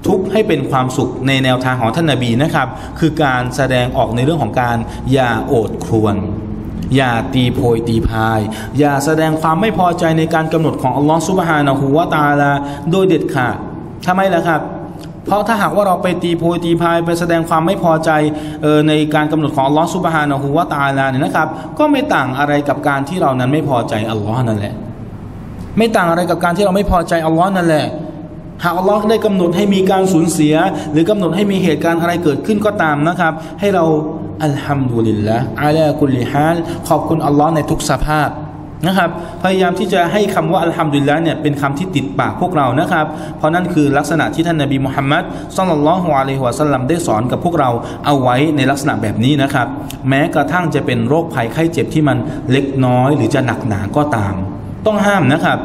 ทุกข์ให้เป็นความสุขในแนวทางของท่านนบีนะครับคือการแสดงออกในเรื่องของการอย่าโอดครวญอย่าตีโพยตีพายอย่าแสดงความไม่พอใจในการกำหนดของอัลลอฮฺซุบฮานะฮูวะตะอาลาโดยเด็ดขาดทำไมล่ะครับเพราะถ้าหากว่าเราไปตีโพยตีพายไปแสดงความไม่พอใจออในการกำหนดของอัลลอฮฺซุบฮานะฮูวะตะอาลาเนี่ยนะครับก็ไม่ต่างอะไรกับการที่เรานั้นไม่พอใจอัลลอฮ์นั่นแหละไม่ต่างอะไรกับการที่เราไม่พอใจอัลลอฮ์นั่นแหละหากอัลลอฮ์ได้กำหนดให้มีการสูญเสียหรือกำหนดให้มีเหตุการณ์อะไรเกิดขึ้นก็ตามนะครับให้เราอัลฮัมดุลิลละอาลากุลิฮัลขอบคุณอัลลอฮ์ในทุกสภาพนะครับพยายามที่จะให้คำว่าอัลฮัมดุลิลละเนี่ยเป็นคำที่ติดปากพวกเรานะครับเพราะนั่นคือลักษณะที่ท่านนบีมุฮัมมัดศ็อลลัลลอฮุอะลัยฮิวะซัลลัมได้สอนกับพวกเราเอาไว้ในลักษณะแบบนี้นะครับแม้กระทั่งจะเป็นโรคภัยไข้เจ็บที่มันเล็กน้อยหรือจะหนักหนาก็ตามต้องห้ามนะครับ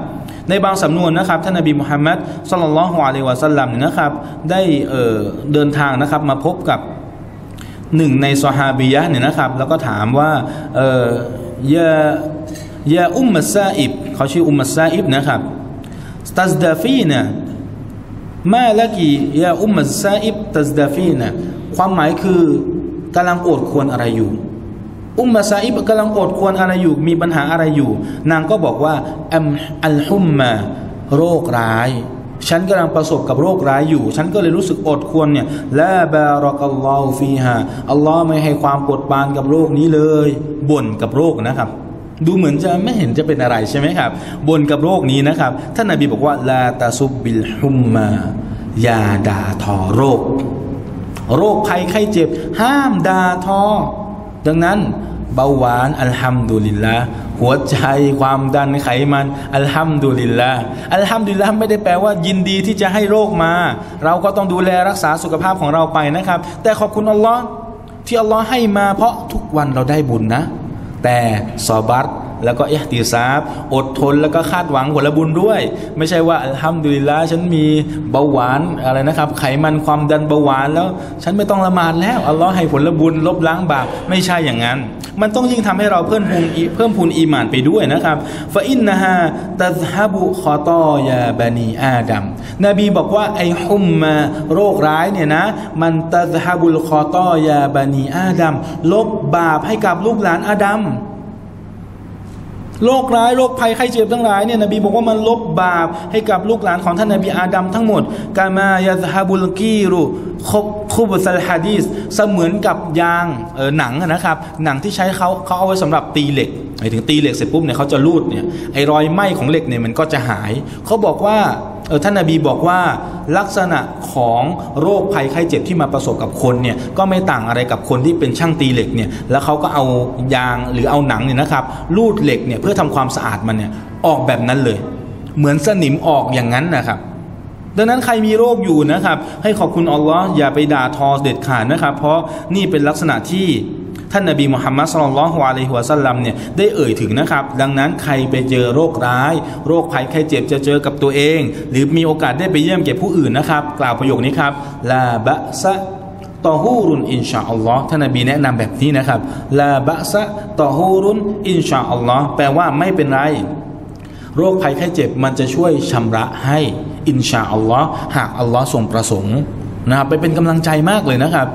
ในบางสำนวนนะครับท่านนบีมุฮัมมัดศ็อลลัลลอฮุอะลัยฮิวะซัลลัมเนี่ยนะครับได้เอ่อเดินทางนะครับมาพบกับหนึ่งในซอฮาบียะเนี่ยนะครับแล้วก็ถามว่าเอ่อยายาอุมมะซาอิบเขาชื่ออุมมะซาอิบนะครับตัซดาฟีนะมาละกียาอุมมะซาอิบตัซดาฟีนะความหมายคือกำลังโอดควรอะไรอยู่อุมมะซาอิบกำลังโอดควรอะไรอยู่มีปัญหาอะไรอยู่นางก็บอกว่าอัมอัลฮุมมะโรคร้ายฉันกำลังประสบกับโรคร้ายอยู่ฉันก็เลยรู้สึกอดควรเนี่ยละบารักัลลอฮุฟีฮาอัลลอฮ์ไม่ให้ความปวดปานกับโรคนี้เลยบ่นกับโรคนะครับดูเหมือนจะไม่เห็นจะเป็นอะไรใช่ไหมครับบ่นกับโรคนี้นะครับท่านนบีบอกว่าลาตาซุบบิลฮุมมายาดาทอโรคโรคภัยไข้เจ็บห้ามดาทอดังนั้นเบาหวานอัลฮัมดุลิลละหัวใจความดันไขมันอัลฮัมดุลิลละอัลฮัมดุลิลละไม่ได้แปลว่ายินดีที่จะให้โรคมาเราก็ต้องดูแลรักษาสุขภาพของเราไปนะครับแต่ขอบคุณอัลลอฮ์ที่อัลลอฮ์ให้มาเพราะทุกวันเราได้บุญนะแต่ซอบัรแล้วก็อิห์ติซาบอดทนแล้วก็คาดหวังผลบุญด้วยไม่ใช่ว่าอัลฮัมดุลิลละฉันมีเบาหวานอะไรนะครับไขมันความดันเบาหวานแล้วฉันไม่ต้องละหมาดแล้วอัลลอฮ์ให้ผลบุญลบล้างบาปไม่ใช่อย่างนั้นมันต้องยิ่งทำให้เราเพิ่มพูนเพิ่มพูนอีหม่านไปด้วยนะครับฟะอินนะฮะตัซฮะบุคอตอยาบานีอาดัมนบีบอกว่าไอฮุมมาโรคร้ายเนี่ยนะมันตัซฮะบุลคอตอยาบานีอาดัมลบบาปให้กับลูกหลานอาดัมโรคร้ายโรคภัยไข้เจ็บทั้งหลายเนี่ยนบีบอกว่ามันลบบาปให้กับลูกหลานของท่านนบีอาดัมทั้งหมดกามายาซฮะบุลกีรุคุบซัลฮะดีสเสมือนกับยางเออหนังนะครับหนังที่ใช้เขาเขาเอาไว้สำหรับตีเหล็กไอ้ถึงตีเหล็กเสร็จปุ๊บเนี่ยเขาจะรูดเนี่ยไอ้รอยไหม้ของเหล็กเนี่ยมันก็จะหายเขาบอกว่าเออท่านนบีบอกว่าลักษณะของโรคภัยไข้เจ็บที่มาประสบกับคนเนี่ยก็ไม่ต่างอะไรกับคนที่เป็นช่างตีเหล็กเนี่ยแล้วเขาก็เอายางหรือเอาหนังเนี่ยนะครับรูดเหล็กเนี่ยเพื่อทำความสะอาดมันเนี่ยออกแบบนั้นเลยเหมือนสนิมออกอย่างนั้นนะครับดังนั้นใครมีโรคอยู่นะครับให้ขอบคุณอัลลอฮ์อย่าไปด่าทอเด็ดขาดนะครับเพราะนี่เป็นลักษณะที่ท่านนบีมุฮัมมัดศ็อลลัลลอฮุอะลัยฮิวะซัลลัมเนี่ยได้เอ่ยถึงนะครับดังนั้นใครไปเจอโรคร้ายโรคภัยไข้เจ็บจะเจอกับตัวเองหรือมีโอกาสได้ไปเยี่ยมแก่ผู้อื่นนะครับกล่าวประโยคนี้ครับลาบะซะตอฮูรุนอินชาอัลลอฮ์ท่านนบีแนะนำแบบนี้นะครับลาบะซะตอฮูรุนอินชาอัลลอฮ์แปลว่าไม่เป็นไรโรคภัยไข้เจ็บมันจะช่วยชำระให้อินชาอัลลอฮ์หากอัลลอฮ์ทรงประสงค์นะครับไปเป็นกำลังใจมากเลยนะครับ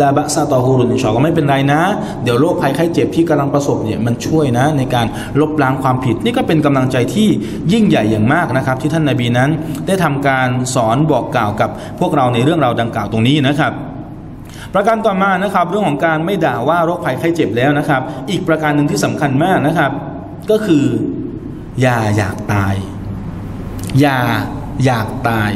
ลาบะซาตอฮูรุนอินชาอัลลอฮ์ไม่เป็นไรนะเดี๋ยวโรคภัยไข้เจ็บที่กำลังประสบเนี่ยมันช่วยนะในการลบล้างความผิดนี่ก็เป็นกำลังใจที่ยิ่งใหญ่อย่างมากนะครับที่ท่านนบีนั้นได้ทำการสอนบอกกล่าวกับพวกเราในเรื่องราวดังกล่าวตรงนี้นะครับประการต่อมานะครับเรื่องของการไม่ด่าว่าโรคภัยไข้เจ็บแล้วนะครับอีกประการหนึ่งที่สำคัญมากนะครับก็คืออย่าอยากตายอย่าอยากตาย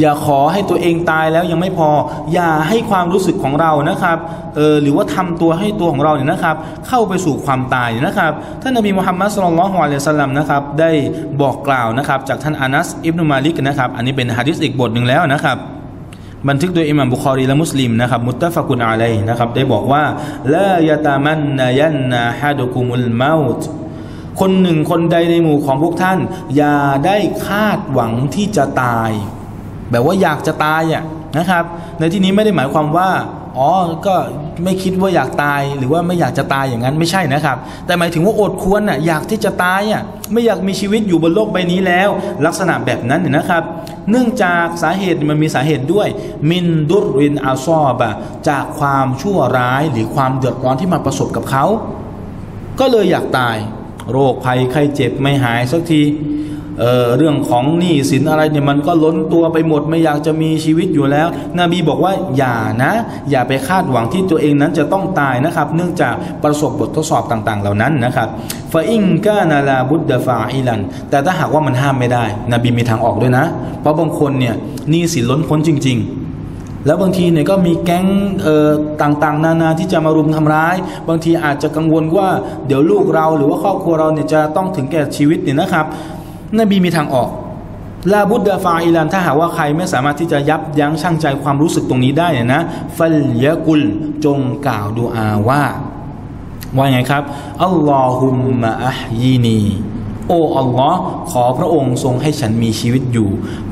อย่าขอให้ตัวเองตายแล้วยังไม่พออย่าให้ความรู้สึกของเรานะครับเออหรือว่าทำตัวให้ตัวของเราเนี่ยนะครับเข้าไปสู่ความตายนะครับท่านนบีมุฮัมมัดศ็อลลัลลอฮุอะลัยฮิวะซัลลัมนะครับได้บอกกล่าวนะครับจากท่านอานัสอิบนุมาลิกนะครับอันนี้เป็นหะดีษอีกบทหนึ่งแล้วนะครับบันทึกโดยอิหม่ามบุคอรีและมุสลิมนะครับมุตตะฟะกุนอะลัยนะครับได้บอกว่าลายะตามันนายันนาฮะดุกุมุลเมาตคนหนึ่งคนใดในหมู่ของพวกท่านอย่าได้คาดหวังที่จะตายแบบว่าอยากจะตายอ่ะนะครับในที่นี้ไม่ได้หมายความว่าอ๋อก็ไม่คิดว่าอยากตายหรือว่าไม่อยากจะตายอย่างนั้นไม่ใช่นะครับแต่หมายถึงว่าอดควรอ่ะอยากที่จะตายอ่ะไม่อยากมีชีวิตอยู่บนโลกใบนี้แล้วลักษณะแบบนั้นเนี่ยนะครับเนื่องจากสาเหตุมันมีสาเหตุด้วยมินดุรินอาซอบะจากความชั่วร้ายหรือความเดือดร้อนที่มาประสบกับเขาก็เลยอยากตายโรคภัยไข้เจ็บไม่หายสักที เอ่อ เรื่องของหนี้สินอะไรเนี่ยมันก็ล้นตัวไปหมดไม่อยากจะมีชีวิตอยู่แล้วนบีบอกว่าอย่านะอย่าไปคาดหวังที่ตัวเองนั้นจะต้องตายนะครับเนื่องจากประสบบททดสอบต่างๆเหล่านั้นนะครับฟะอิงกานาลาบุดดะฟาอิลันแต่ถ้าหากว่ามันห้ามไม่ได้นบีมีทางออกด้วยนะเพราะบางคนเนี่ยหนี้สินล้นพ้นจริงๆแล้วบางทีเนี่ยก็มีแก๊งต่างๆนานาที่จะมารุมทำร้ายบางทีอาจจะกังวลว่าเดี๋ยวลูกเราหรือว่าครอบครัวเราเนี่ยจะต้องถึงแก่ชีวิตเนี่ยนะครับนบีมีทางออกลาบุดดะฟาอิลันถ้าหากว่าใครไม่สามารถที่จะยับยั้งชั่งใจความรู้สึกตรงนี้ได้เนี่ยนะฟัลยะกุลจงกล่าวดูอาว่าว่าไงครับอัลลอฮุมมะอะฮยีนีโอ้อัลลอฮ์ขอพระองค์ทรงให้ฉันมีชีวิตอยู่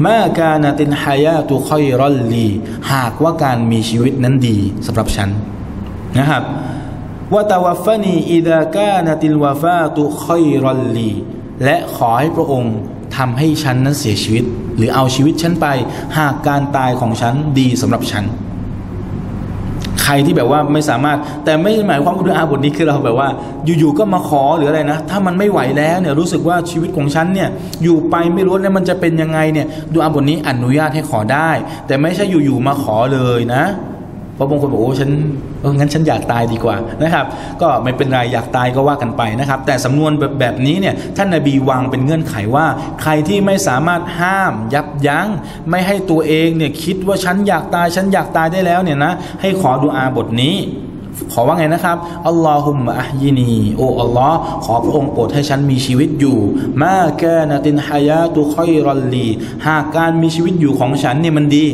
มากานะตินฮายาตุค็อยรัลลีหากว่าการมีชีวิตนั้นดีสำหรับฉันนะครับวะตะวัฟฟะนีอิซากานะติลวะฟาตุค็อยรัลลีและขอให้พระองค์ทำให้ฉันนั้นเสียชีวิตหรือเอาชีวิตฉันไปหากการตายของฉันดีสำหรับฉันใครที่แบบว่าไม่สามารถแต่ไม่หมายความว่าดุอาบทนี้คือเราแบบว่าอยู่ๆก็มาขอหรืออะไรนะถ้ามันไม่ไหวแล้วเนี่ยรู้สึกว่าชีวิตของฉันเนี่ยอยู่ไปไม่รู้แล้วมันจะเป็นยังไงเนี่ยดุอาบทนี้อนุญาตให้ขอได้แต่ไม่ใช่อยู่ๆมาขอเลยนะเพราะบางคนบอกโอ้ฉันเอองั้นฉันอยากตายดีกว่านะครับก็ไม่เป็นไรอยากตายก็ว่ากันไปนะครับแต่สำนวนแบบแบบนี้เนี่ยท่านนบีวางเป็นเงื่อนไขว่าใครที่ไม่สามารถห้ามยับยั้งไม่ให้ตัวเองเนี่ยคิดว่าฉันอยากตายฉันอยากตายได้แล้วเนี่ยนะให้ขอดุอาบทนี้ขอว่าไงนะครับอัลลอฮุมมะอะฮยีนีโอ้อัลลอฮ์ขอพระองค์โปรดให้ฉันมีชีวิตอยู่มากานะตินฮายาตุค็อยรัลลีหากการมีชีวิตอยู่ของฉันเนี่ยมันดี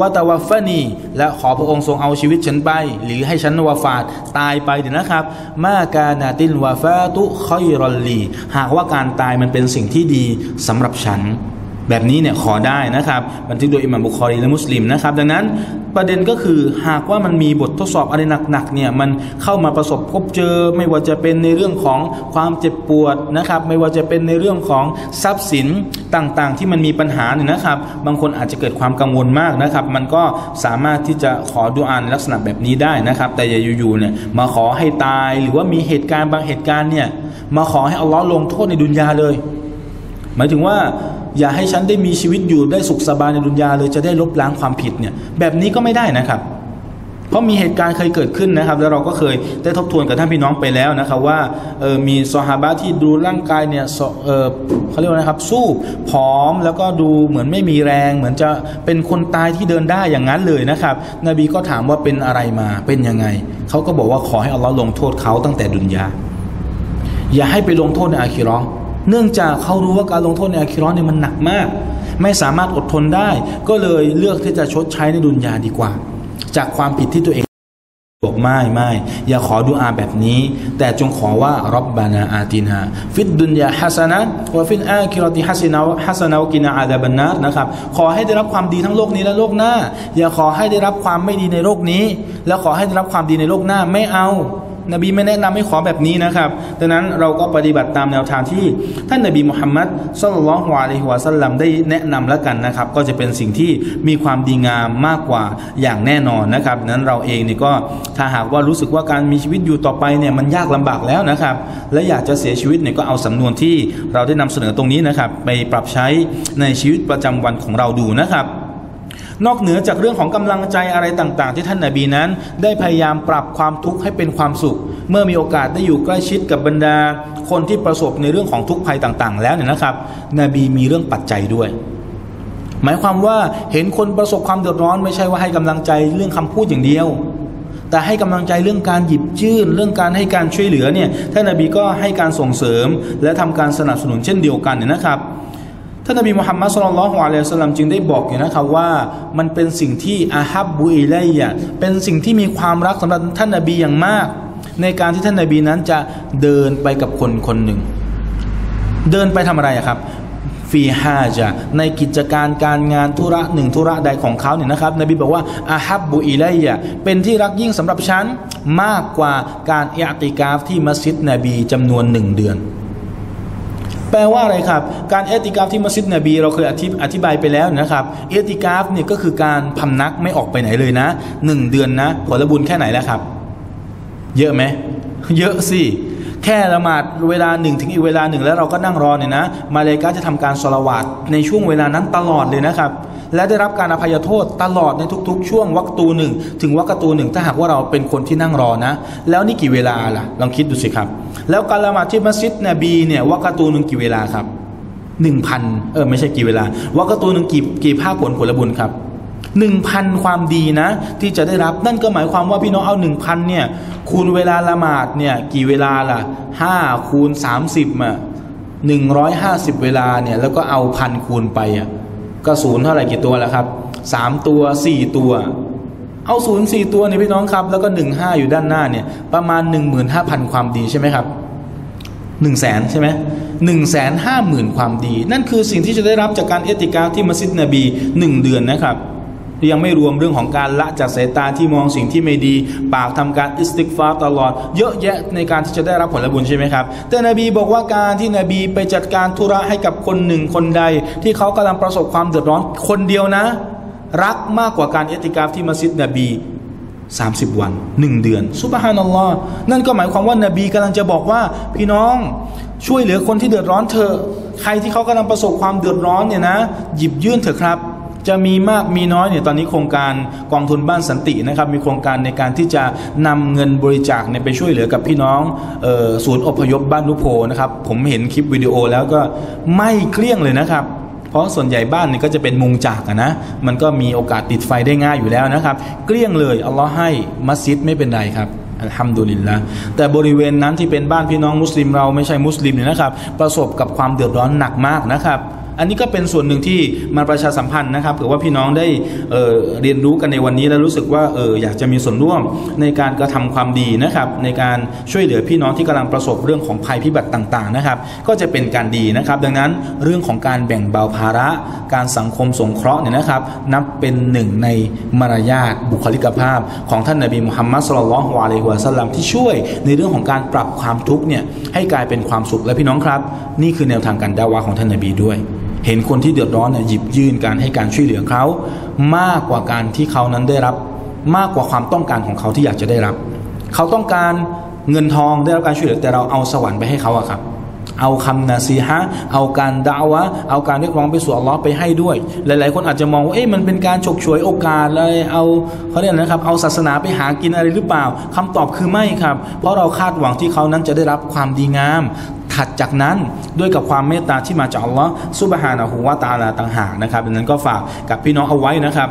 วะตะวัฟฟะนีและขอพระองค์ทรงเอาชีวิตฉันไปหรือให้ฉันวะฟาตตายไปเดี๋ยวนะครับมากานะติลวะฟาตุค็อยรัลลีหากว่าการตายมันเป็นสิ่งที่ดีสำหรับฉันแบบนี้เนี่ยขอได้นะครับบันทึกโดยอิหม่ามบุคอรีและมุสลิมนะครับดังนั้นประเด็นก็คือหากว่ามันมีบททดสอบอะไรหนักๆเนี่ยมันเข้ามาประสบพบเจอไม่ว่าจะเป็นในเรื่องของความเจ็บปวดนะครับไม่ว่าจะเป็นในเรื่องของทรัพย์สินต่างๆที่มันมีปัญหาเนี่ยนะครับบางคนอาจจะเกิดความกังวลมากนะครับมันก็สามารถที่จะขอดุอาในลักษณะแบบนี้ได้นะครับแต่อย่าอยู่ๆเนี่ยมาขอให้ตายหรือว่ามีเหตุการณ์บางเหตุการณ์เนี่ยมาขอให้อัลลอฮ์ลงโทษในดุนยาเลยหมายถึงว่าอย่าให้ฉันได้มีชีวิตอยู่ได้สุขสบายในดุนยาเลยจะได้ลบล้างความผิดเนี่ยแบบนี้ก็ไม่ได้นะครับเพราะมีเหตุการณ์เคยเกิดขึ้นนะครับแล้วเราก็เคยได้ทบทวนกับท่านพี่น้องไปแล้วนะครับว่าเออมีซอฮาบะห์ที่ดูร่างกายเนี่ยเออเขาเรียกว่านะครับสู้ผอมแล้วก็ดูเหมือนไม่มีแรงเหมือนจะเป็นคนตายที่เดินได้อย่างนั้นเลยนะครับนบีก็ถามว่าเป็นอะไรมาเป็นยังไงเขาก็บอกว่าขอให้อัลลอฮ์ลงโทษเขาตั้งแต่ดุนยาอย่าให้ไปลงโทษในอาคิเราะห์เนื่องจากเขารู้ว่าการลงโทษในอาคิเราะห์เนี่ยมันหนักมากไม่สามารถอดทนได้ก็เลยเลือกที่จะชดใช้ในดุนยาดีกว่าจากความผิดที่ตัวเองบอกไม่ไม่อย่าขอดุอาแบบนี้แต่จงขอว่าร็อบบานาอาตินาฟิดดุนยาฮัสนะวะฟิลอาคิเราะติฮัสนะฮัสนะวะกินาอาซาบันนาร์นะครับขอให้ได้รับความดีทั้งโลกนี้และโลกหน้าอย่าขอให้ได้รับความไม่ดีในโลกนี้และขอให้ได้รับความดีในโลกหน้าไม่เอา นบีไม่แนะนำให้ขอแบบนี้นะครับดังนั้นเราก็ปฏิบัติตามแนวทางที่ท่านนบีมุฮัมมัดศ็อลลัลลอฮุอะลัยฮิวะซัลลัมได้แนะนำแล้วกันนะครับก็จะเป็นสิ่งที่มีความดีงามมากกว่าอย่างแน่นอนนะครับนั้นเราเองนี่ก็ถ้าหากว่ารู้สึกว่าการมีชีวิตอยู่ต่อไปเนี่ยมันยากลำบากแล้วนะครับและอยากจะเสียชีวิตเนี่ยก็เอาสำนวนที่เราได้นำเสนอตรงนี้นะครับไปปรับใช้ในชีวิตประจำวันของเราดูนะครับนอกเหนือจากเรื่องของกำลังใจอะไรต่างๆที่ท่านนบีนั้นได้พยายามปรับความทุกข์ให้เป็นความสุขเมื่อมีโอกาสได้อยู่ใกล้ชิดกับบรรดาคนที่ประสบในเรื่องของทุกข์ภัยต่างๆแล้วเนี่ยนะครับนบีมีเรื่องปัจจัยด้วยหมายความว่าเห็นคนประสบความเดือดร้อนไม่ใช่ว่าให้กำลังใจเรื่องคำพูดอย่างเดียวแต่ให้กำลังใจเรื่องการหยิบยื่นเรื่องการให้การช่วยเหลือเนี่ยท่านนบีก็ให้การส่งเสริมและทำการสนับสนุนเช่นเดียวกันเนี่ยนะครับท่านนบีมุฮัมมัดศ็อลลัลลอฮุอะลัยฮิวะซัลลัมจึงได้บอกอยู่นะครับว่ามันเป็นสิ่งที่อาฮับบุอิลัยยะเป็นสิ่งที่มีความรักสำหรับท่านนบีอย่างมากในการที่ท่านนบีนั้นจะเดินไปกับคนคนหนึ่งเดินไปทำอะไรครับฟีฮาจะในกิจการการงานธุระหนึ่งธุระใดของเขาเนี่ยนะครับนบีบอกว่าอาฮับบุอิลัยยะเป็นที่รักยิ่งสำหรับฉันมากกว่าการอิอ์ติกาฟที่มัสยิดนบีจำนวนหนึ่งเดือนแปลว่าอะไรครับการเอติกาฟที่มัสยิดนบีเราเคยอธิบายไปแล้วนะครับเอติกาฟเนี่ยก็คือการพำนักไม่ออกไปไหนเลยนะหนึ่งเดือนนะผลบุญแค่ไหนแล้วครับเยอะไหมเยอะสิแค่ละหมาดเวลาหนึ่งถึงอีกเวลาหนึ่งแล้วเราก็นั่งรอเนี่ยนะมาเลกาจะทำการศอลาวาตในช่วงเวลานั้นตลอดเลยนะครับและได้รับการอภัยโทษตลอดในทุกๆช่วงวรรคตูหนึ่งถึงวรรคตูหนึ่งถ้าหากว่าเราเป็นคนที่นั่งรอนะแล้วนี่กี่เวลาล่ะลองคิดดูสิครับแล้วการละหมาดที่มัสยิดนบีเนี่ยวรรคตูหนึ่งกี่เวลาครับหนึ่งพันเออไม่ใช่กี่เวลาวรรคตูหนึ่งกี่กี่ภาคผลผลบุญครับหนึ่งพันความดีนะที่จะได้รับนั่นก็หมายความว่าพี่น้องเอาหนึ่งพันเนี่ยคูณเวลาละหมาดเนี่ยกี่เวลาล่ะห้าคูณสามสิบอ่ะหนึ่งร้อยห้าสิบเวลาเนี่ยแล้วก็เอาพันคูณไปอ่ะก็ศูนย์เท่าไหร่กี่ตัวแล้วครับสามตัวสี่ตัวเอาศูนย์สี่ตัวเนี่ยพี่น้องครับแล้วก็หนึ่งห้าอยู่ด้านหน้าเนี่ยประมาณหนึ่งหมื่นห้าพันความดีใช่ไหมครับหนึ่งแสนใช่ไหมหนึ่งแสนห้าหมื่นความดีนั่นคือสิ่งที่จะได้รับจากการเอติกาฟที่มัสยิดนบีหนึ่งเดือนนะครับยังไม่รวมเรื่องของการละจากสายตาที่มองสิ่งที่ไม่ดีปากทำการอิสติกฟาร์ตลอดเยอะแยะในการที่จะได้รับผลบุญใช่ไหมครับแต่นบีบอกว่าการที่นบีไปจัดการธุระให้กับคนหนึ่งคนใดที่เขากำลังประสบความเดือดร้อนคนเดียวนะรักมากกว่าการเอติกาฟที่มัสยิดนบีสามสิบวันหนึ่งเดือนซุบฮานัลลอฮ์นั่นก็หมายความว่านบีกำลังจะบอกว่าพี่น้องช่วยเหลือคนที่เดือดร้อนเถอะใครที่เขากำลังประสบความเดือดร้อนเนี่ยนะหยิบยื่นเถอะครับจะมีมากมีน้อยเนี่ยตอนนี้โครงการกองทุนบ้านสันตินะครับมีโครงการในการที่จะนำเงินบริจาคเนี่ยไปช่วยเหลือกับพี่น้องเอ่อศูนย์อพยพบ้านลุโพนะครับผมเห็นคลิปวิดีโอแล้วก็ไม่เกลี้ยงเลยนะครับเพราะส่วนใหญ่บ้านเนี่ยก็จะเป็นมุงจากนะมันก็มีโอกาสติดไฟได้ง่ายอยู่แล้วนะครับเกลี้ยงเลยอัลลอฮ์ให้มัสยิดไม่เป็นไรครับอัลฮัมดุลิลละแต่บริเวณนั้นที่เป็นบ้านพี่น้องมุสลิมเราไม่ใช่มุสลิมเนี่ยนะครับประสบกับความเดือดร้อนหนักมากนะครับอันนี้ก็เป็นส่วนหนึ่งที่มาประชาสัมพันธ์นะครับเผื่อว่าพี่น้องได้ เอ่อ เรียนรู้กันในวันนี้และรู้สึกว่า เอ่อ อยากจะมีส่วนร่วมในการกระทำความดีนะครับในการช่วยเหลือพี่น้องที่กำลังประสบเรื่องของภัยพิบัติต่างๆนะครับก็จะเป็นการดีนะครับดังนั้นเรื่องของการแบ่งเบาภาระการสังคมสงเคราะห์เนี่ยนะครับนับเป็นหนึ่งในมารยาทบุคลิกภาพของท่านนบีมุฮัมมัดศ็อลลัลลอฮุอะลัยฮิวะซัลลัมที่ช่วยในเรื่องของการปรับความทุกข์เนี่ยให้กลายเป็นความสุขและพี่น้องครับนี่คือแนวทางการดะวะห์ของท่านนบีด้วยเห็นคนที่เดือดร้อนเนี่ยหยิบยื่นการให้การช่วยเหลือเขามากกว่าการที่เขานั้นได้รับมากกว่าความต้องการของเขาที่อยากจะได้รับเขาต้องการเงินทองได้รับการช่วยเหลือแต่เราเอาสวรรค์ไปให้เขาอะครับเอาคำนาซีฮะเอาการดาวะเอาการเรียกร้องไปสู่อัลลอฮ์ไปให้ด้วยหลายๆคนอาจจะมองว่าเอ๊ะมันเป็นการฉกฉวยโอกาสอะไรเอาเขาเรียกนะครับเอาศาสนาไปหากินอะไรหรือเปล่าคำตอบคือไม่ครับเพราะเราคาดหวังที่เขานั้นจะได้รับความดีงามถัดจากนั้นด้วยกับความเมตตาที่มาจากอัลลอฮ์ซุบฮานะฮูวะตะอาลาต่างหากนะครับดังนั้นก็ฝากกับพี่น้องเอาไว้นะครับ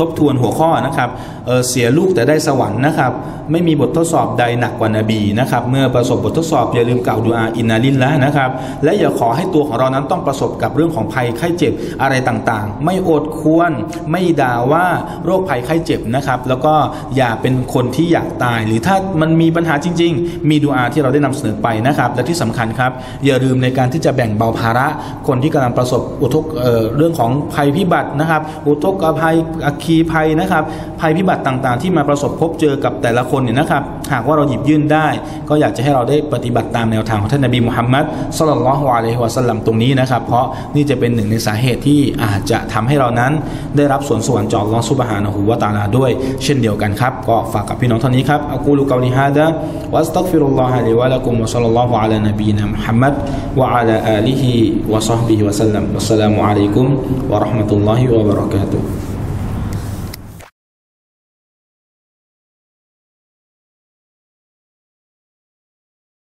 ทบทวนหัวข้อนะครับ เ, เสียลูกแต่ได้สวรรค์นะครับไม่มีบททดสอบใดหนักกว่านบีนะครับเมื่อประสบบททดสอบอย่าลืมกล่าวดุอาอินนาลิลละห์นะครับและอย่าขอให้ตัวของเรานั้นต้องประสบกับเรื่องของภัยไข้เจ็บอะไรต่างๆไม่โอดควรไม่ด่าว่าโรคภัยไข้เจ็บนะครับแล้วก็อย่าเป็นคนที่อยากตายหรือถ้ามันมีปัญหาจริงๆมีดุอาที่เราได้นำเสนอไปนะครับและที่สำคัญครับอย่าลืมในการที่จะแบ่งเบาภาระคนที่กำลังประสบอุทก เ, เรื่องของภัยพิบัตินะครับอุทกภัยอัคคีภัยนะครับภัยพิบัติ บัติต่างๆที่มาประสบพบเจอกับแต่ละคนเนี่ยนะครับหากว่าเราหยิบยื่นได้ก็อยากจะให้เราได้ปฏิบัติตามแนวทางของท่านนบีมุฮัมมัดศ็อลลัลลอฮุอะลัยฮิวะซัลลัมตรงนี้นะครับเพราะนี่จะเป็นหนึ่งในสาเหตุที่อาจจะทำให้เรานั้นได้รับส่วนสวรรค์จากอัลเลาะห์ซุบฮานะฮูวะตะอาลาด้วยเช่นเดียวกันครับก็ฝากกับพี่น้องเท่านี้ครับอะกูลุกอลิฮาดะวะอัสตัฆฟิรุลลอฮะลิวะละกุมวะศ็อลลัลลอฮุอะลานะบีนามุฮัมมัดวะอะลาอาลิฮิวะศ็อฮบิฮิวะซัลลัมวัสสลามุอะลัยกุมวะเราะห์มะตุลลอฮิวะบะเราะกาตุฮ์